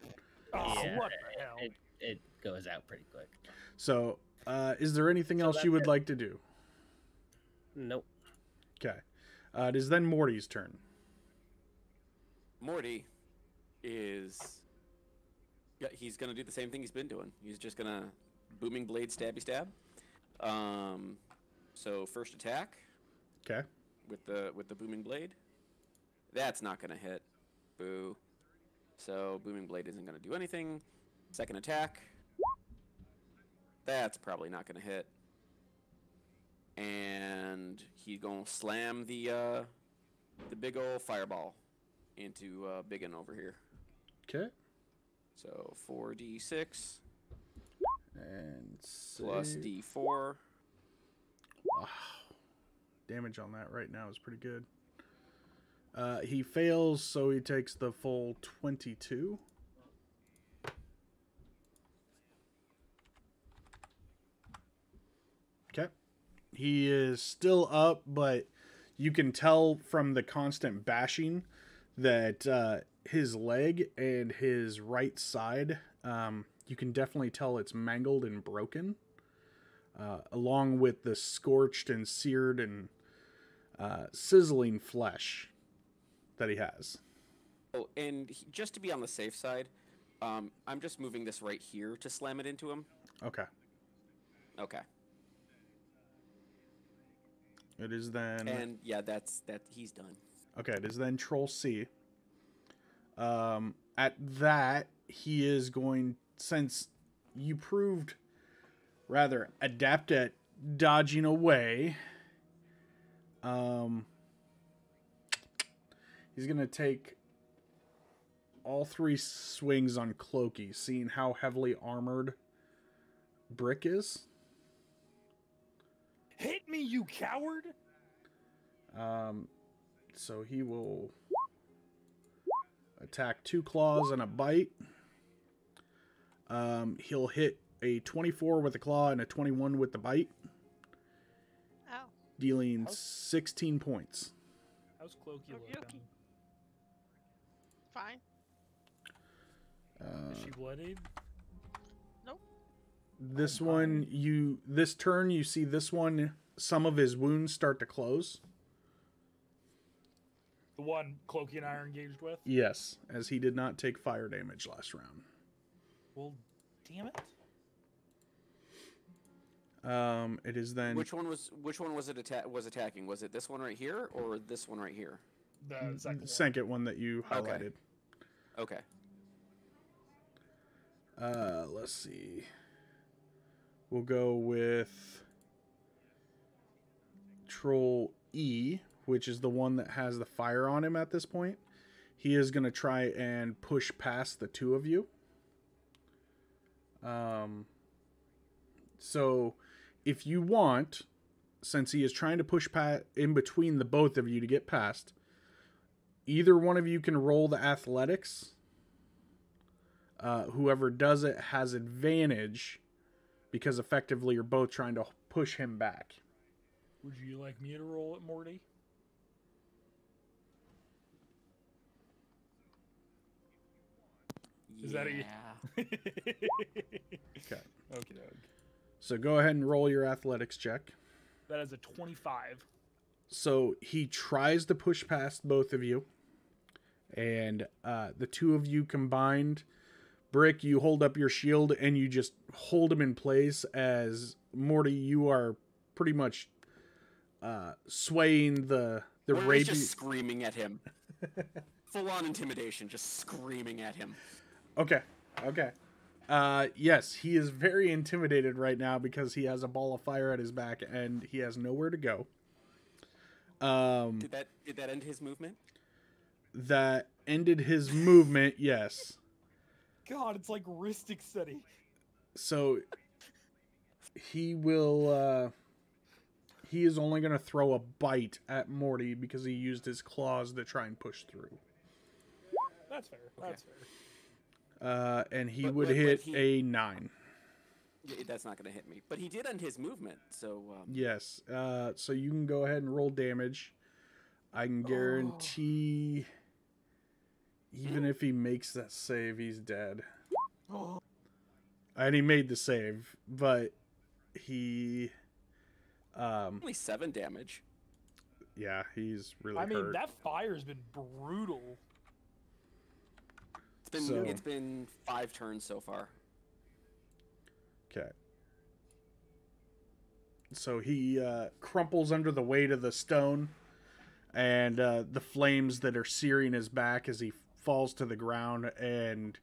Oh, yeah, what the hell? It goes out pretty quick. So, is there anything else you would like to do? Nope. Okay. It is then Morty's turn. Morty is... Yeah, he's going to do the same thing he's been doing. He's just going to booming blade stabby stab. So first attack. Okay. With the booming blade. That's not going to hit. Boo. So booming blade isn't going to do anything. Second attack. That's probably not going to hit. And he's going to slam the big old fireball into Biggin over here. Okay. So 4d6 and save. Plus d4. Wow. Damage on that right now is pretty good. He fails, so he takes the full 22. Okay. He is still up, but you can tell from the constant bashing that... his leg and his right side, you can definitely tell it's mangled and broken, along with the scorched and seared and sizzling flesh that he has. Oh, and he, just to be on the safe side, I'm just moving this right here to slam it into him. Okay. Okay. It is then... And, yeah, that he's done. Okay, it is then Troll C. At that, he is going, since you proved rather adept at dodging away, he's going to take all three swings on Cloaky, seeing how heavily armored Brick is. Hit me, you coward! So he will... attack two claws and a bite. He'll hit a 24 with a claw and a 21 with the bite. Oh. Dealing 16 points. How's Cloaky looking? Fine. Is she bloodied? Nope. This one, this turn, you see this one, some of his wounds start to close. The one Cloaky and I are engaged with? Yes, as he did not take fire damage last round. Well, damn it. It is then... Which one was it attacking? Was it this one right here or this one right here? The second one that you highlighted. Okay. Let's see. We'll go with Troll E, which is the one that has the fire on him at this point. He is going to try and push past the two of you. So if you want, since he is trying to push in between the both of you to get past, either one of you can roll the athletics. Whoever does it has advantage because effectively you're both trying to push him back. Would you like me to roll it, Morty? Is that it? Okay. Okay. So go ahead and roll your athletics check. That is a 25. So he tries to push past both of you. And the two of you combined. Brick, you hold up your shield and you just hold him in place as Morty, you are pretty much swaying the rage. Just screaming at him. Full on intimidation, just screaming at him. Okay. Yes, he is very intimidated right now because he has a ball of fire at his back and he has nowhere to go. Did that end his movement? That ended his movement, yes. God, it's like Ristic City. So he will, he is only going to throw a bite at Morty because he used his claws to try and push through. That's fair. Okay. That's fair. And he would hit a 9. That's not going to hit me. But he did end his movement, so... Yes. So you can go ahead and roll damage. I can guarantee... Oh. Even if he makes that save, he's dead. Oh. And he made the save, but he... only 7 damage. Yeah, he's really hurt. I mean, that fire's been brutal. It's been 5 turns so far. Okay. So he crumples under the weight of the stone, and the flames that are searing his back as he falls to the ground, and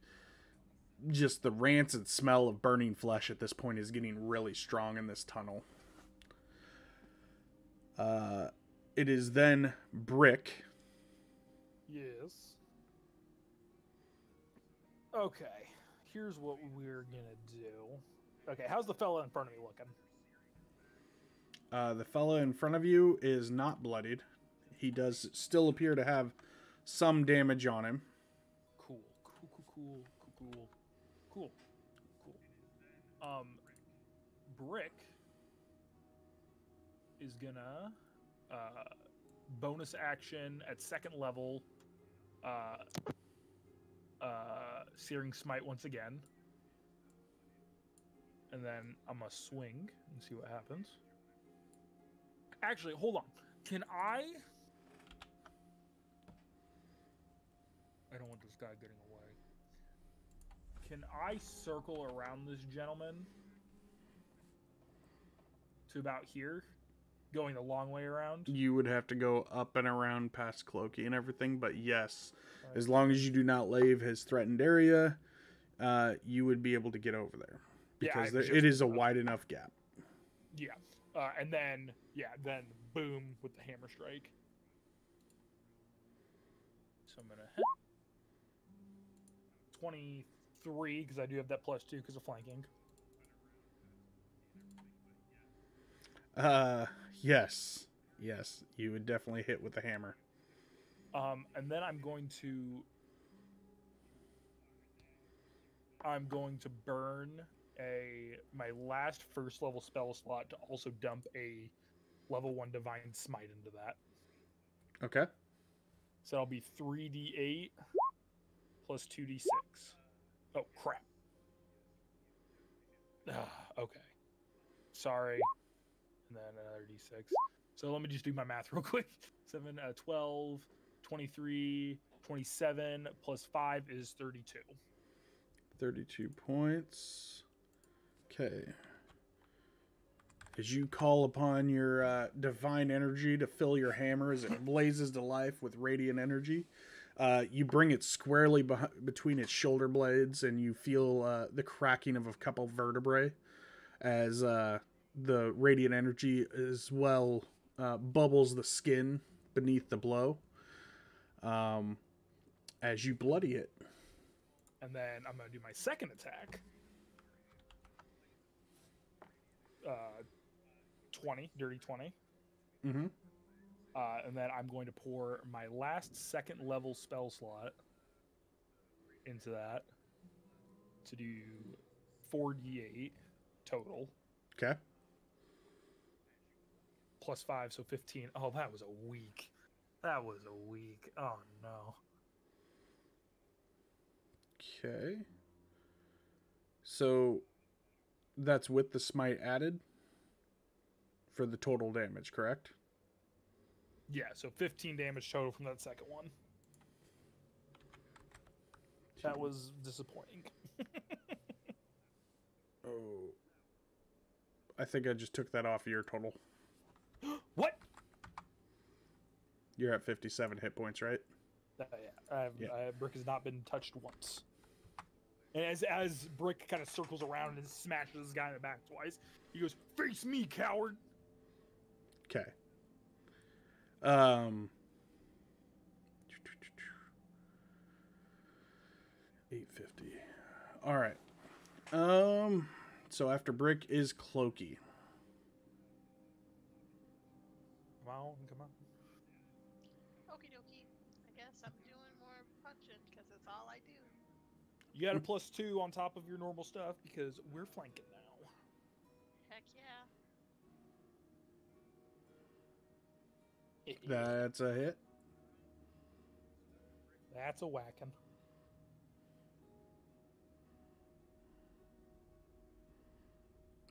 just the rancid smell of burning flesh at this point is getting really strong in this tunnel. It is then Brick. Yes. Okay, here's what we're gonna do. Okay, how's the fella in front of me looking? The fella in front of you is not bloodied. He does still appear to have some damage on him. Cool, cool, cool, cool, cool, cool, cool. Brick is gonna bonus action at 2nd level. Searing Smite once again, and then I'm gonna swing and see what happens. Actually, hold on. Can I? I don't want this guy getting away. Can I circle around this gentleman to about here, going the long way around? You would have to go up and around past Cloaky and everything, but yes. As long as you do not leave his threatened area, you would be able to get over there. Because yeah, it is a wide enough gap. Yeah. And then, yeah, then boom with the hammer strike. So I'm going to hit 23, because I do have that +2 because of flanking. Yes. Yes, you would definitely hit with the hammer. And then I'm going to burn my last 1st level spell slot to also dump a level 1 Divine Smite into that. Okay. So that'll be 3d8 plus 2d6. Oh crap. Okay. Sorry. And then another d6. So let me just do my math real quick. 7, 12. 23, 27 plus 5 is 32. 32 points. Okay. As you call upon your divine energy to fill your hammer as it blazes to life with radiant energy, you bring it squarely between its shoulder blades, and you feel the cracking of a couple vertebrae as the radiant energy as well bubbles the skin beneath the blow. As you bloody it. And then I'm going to do my 2nd attack. 20, dirty 20. Mm-hmm. And then I'm going to pour my last 2nd level spell slot into that to do 4d8 total. Okay. Plus 5, so 15. Oh, that was a weak... That was a weak. Oh, no. Okay. So that's with the smite added for the total damage, correct? Yeah, so 15 damage total from that 2nd one. That was disappointing. Oh. I think I just took that off your total. What? You're at 57 hit points, right? Yeah. Brick has not been touched once. And as Brick kind of circles around and smashes this guy in the back twice, he goes, "Face me, coward!" Okay. $850. All right. So after Brick is Cloaky. Come on. Okie dokie. I guess I'm doing more punching because it's all I do. You got a +2 on top of your normal stuff because we're flanking now. Heck yeah. That's a hit. That's a whacking.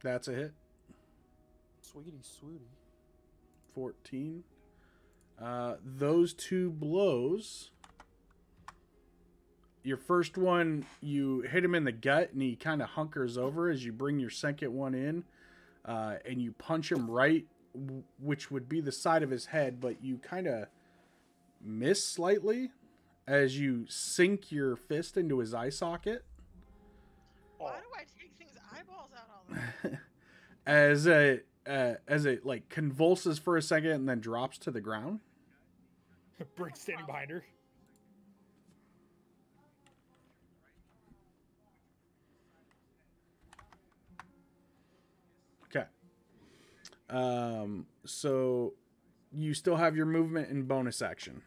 That's a hit. Sweetie, swootie. 14. Those two blows. Your first one, you hit him in the gut, and he kind of hunkers over as you bring your second one in, and you punch him right, which would be the side of his head, but you kind of miss slightly as you sink your fist into his eye socket. Why do I take things eyeballs out all the time? As it like convulses for a second and then drops to the ground. Brick standing behind her. Okay. So you still have your movement and bonus action.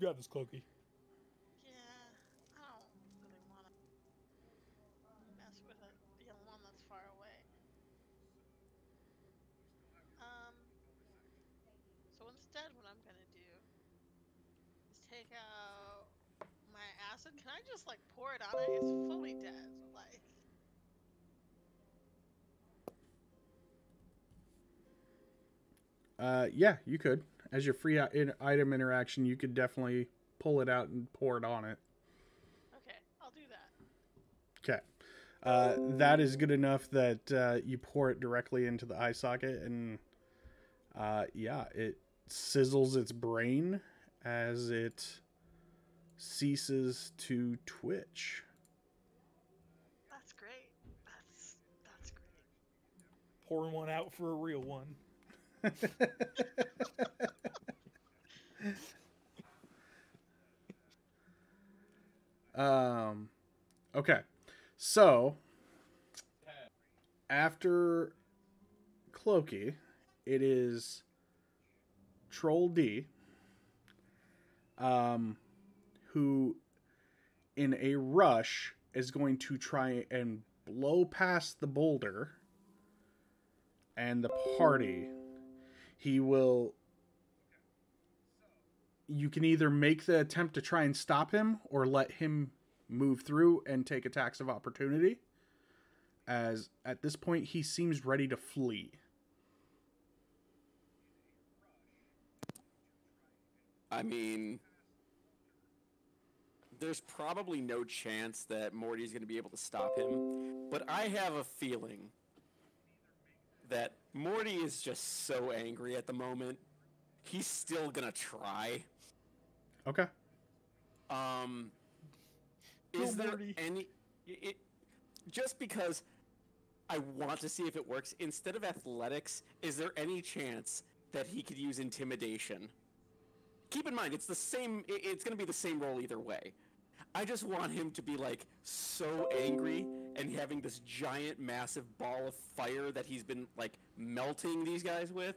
You got this, Cloaky. Yeah, I don't really want to mess with the one that's far away. So instead, what I'm gonna do is take out my acid. Can I just like pour it on it? It's fully dead. Like, yeah, you could. As your free item interaction, you could definitely pull it out and pour it on it. Okay, I'll do that. Okay. That is good enough that you pour it directly into the eye socket, and yeah, it sizzles its brain as it ceases to twitch. That's great. That's great. Pouring one out for a real one. Okay, so after Cloaky, it is Troll D, who in a rush is going to try and blow past the boulder and the party. He will... You can either make the attempt to try and stop him or let him move through and take attacks of opportunity. As at this point, he seems ready to flee. I mean, there's probably no chance that Morty's going to be able to stop him. But I have a feeling that Morty is just so angry at the moment. He's still gonna try. Okay. Is there any... just because I want to see if it works, instead of athletics, is there any chance that he could use intimidation? Keep in mind, it's the same... It's gonna be the same roll either way. I just want him to be, like, so angry and having this giant, massive ball of fire that he's been, like, melting these guys with,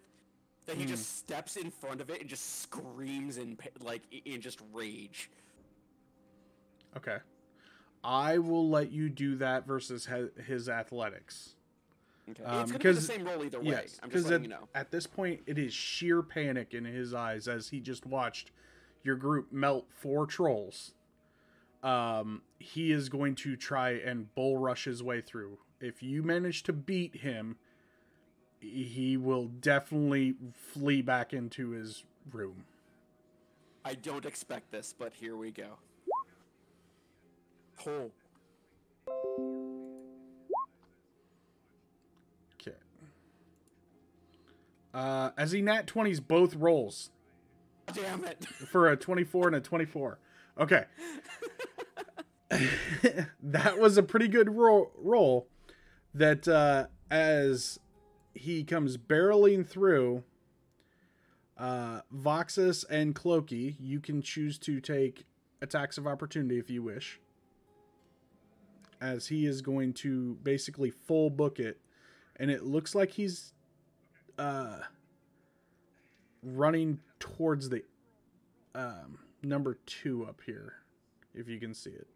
that he just steps in front of it and just screams in, like, in just rage. Okay. I will let you do that versus his athletics. Okay. It's going to be the same roll either way. Yes, I'm just letting you know. At this point, it is sheer panic in his eyes as he just watched your group melt 4 trolls. He is going to try and bull rush his way through. If you manage to beat him, he will definitely flee back into his room. I don't expect this, but here we go. Oh. Okay. As he nat 20s both rolls. Damn it. For a 24 and a 24. Okay. That was a pretty good roll that as he comes barreling through, Voxis and Cloaky, you can choose to take attacks of opportunity if you wish, as he is going to basically full book it, and it looks like he's running towards the number 2 up here, if you can see it.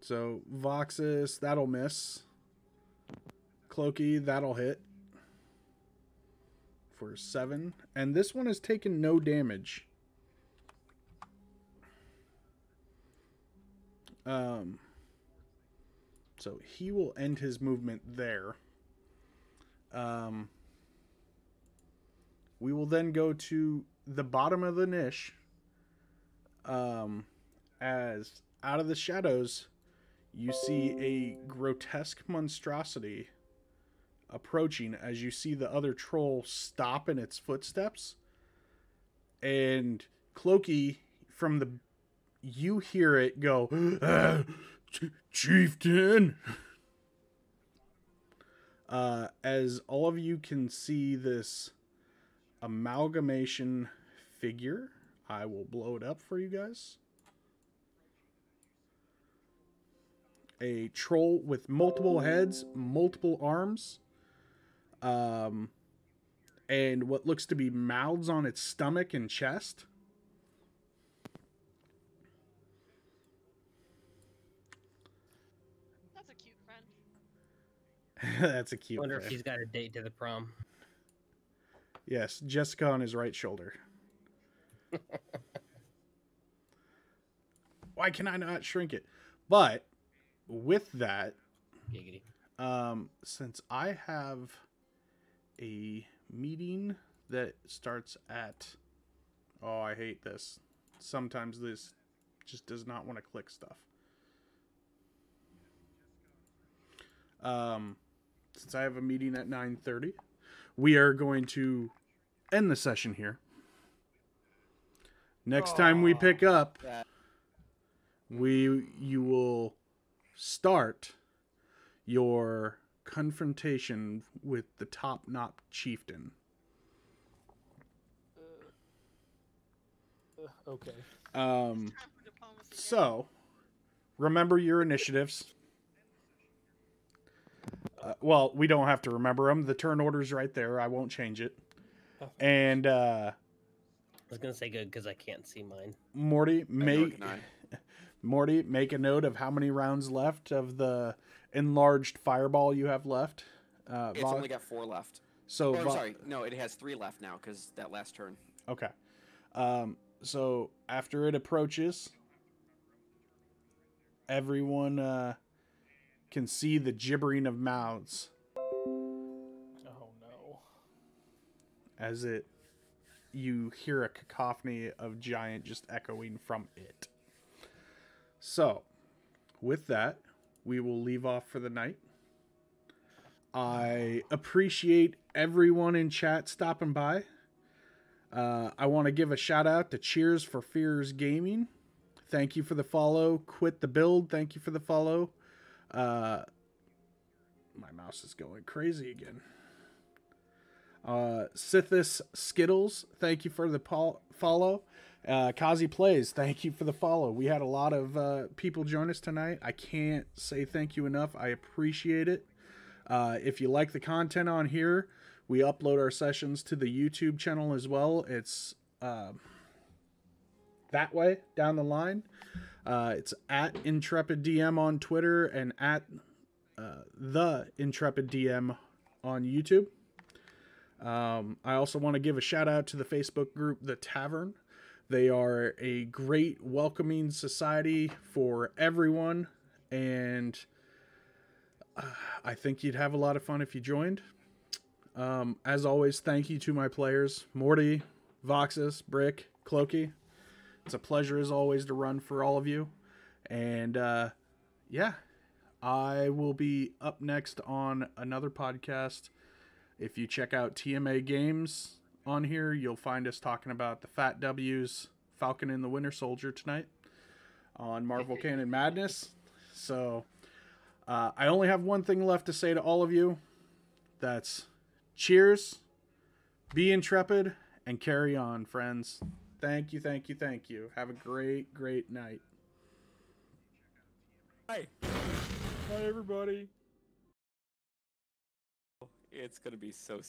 So Voxis, that'll miss. Cloaky, that'll hit for 7, and this one has taken no damage. So he will end his movement there. We will then go to the bottom of the niche. As out of the shadows, you see a grotesque monstrosity approaching, as you see the other troll stop in its footsteps. And Cloaky, from the... you hear it go, Chieftain! As all of you can see this amalgamation figure. I will blow it up for you guys. A troll with multiple heads, multiple arms, and what looks to be mouths on its stomach and chest. That's a cute friend. That's a cute friend. I wonder if she's got a date to the prom. Yes, Jessica on his right shoulder. Why can I not shrink it? But with that, since I have a meeting that starts at, oh, I hate this. Sometimes this just does not want to click stuff. Since I have a meeting at 9:30, we are going to end the session here. Next time we pick up, you will start your confrontation with the Topknot Chieftain. Okay. So, remember your initiatives. Well, we don't have to remember them. The turn order's right there. I won't change it. Oh, and I was gonna say good because I can't see mine. Morty, make a note of how many rounds left of the enlarged fireball you have left. It's only got 4 left. So sorry, no, it has 3 left now because that last turn. Okay. So after it approaches, everyone can see the gibbering of mouths. Oh no! As it. You hear a cacophony of giant just echoing from it. So, with that, we will leave off for the night. I appreciate everyone in chat stopping by. I want to give a shout out to Cheers for Fears Gaming. Thank you for the follow. Quit the Build. Thank you for the follow. My mouse is going crazy again. Sithis Skittles, thank you for the follow. Kazi Plays, thank you for the follow. We had a lot of people join us tonight. I can't say thank you enough. I appreciate it. If you like the content on here, we upload our sessions to the YouTube channel as well. It's that way down the line. It's at Intrepid DM on Twitter and at The Intrepid DM on YouTube. I also want to give a shout out to the Facebook group, The Tavern. They are a great welcoming society for everyone. And I think you'd have a lot of fun if you joined. As always, thank you to my players, Morty, Voxis, Brick, Cloaky. It's a pleasure as always to run for all of you. And yeah, I will be up next on another podcast. If you check out TMA Games on here, you'll find us talking about the Fat W's Falcon and the Winter Soldier tonight on Marvel Canon Madness. So I only have one thing left to say to all of you. That's cheers, be intrepid, and carry on, friends. Thank you, thank you, thank you. Have a great, great night. Hi. Hi, everybody. It's going to be so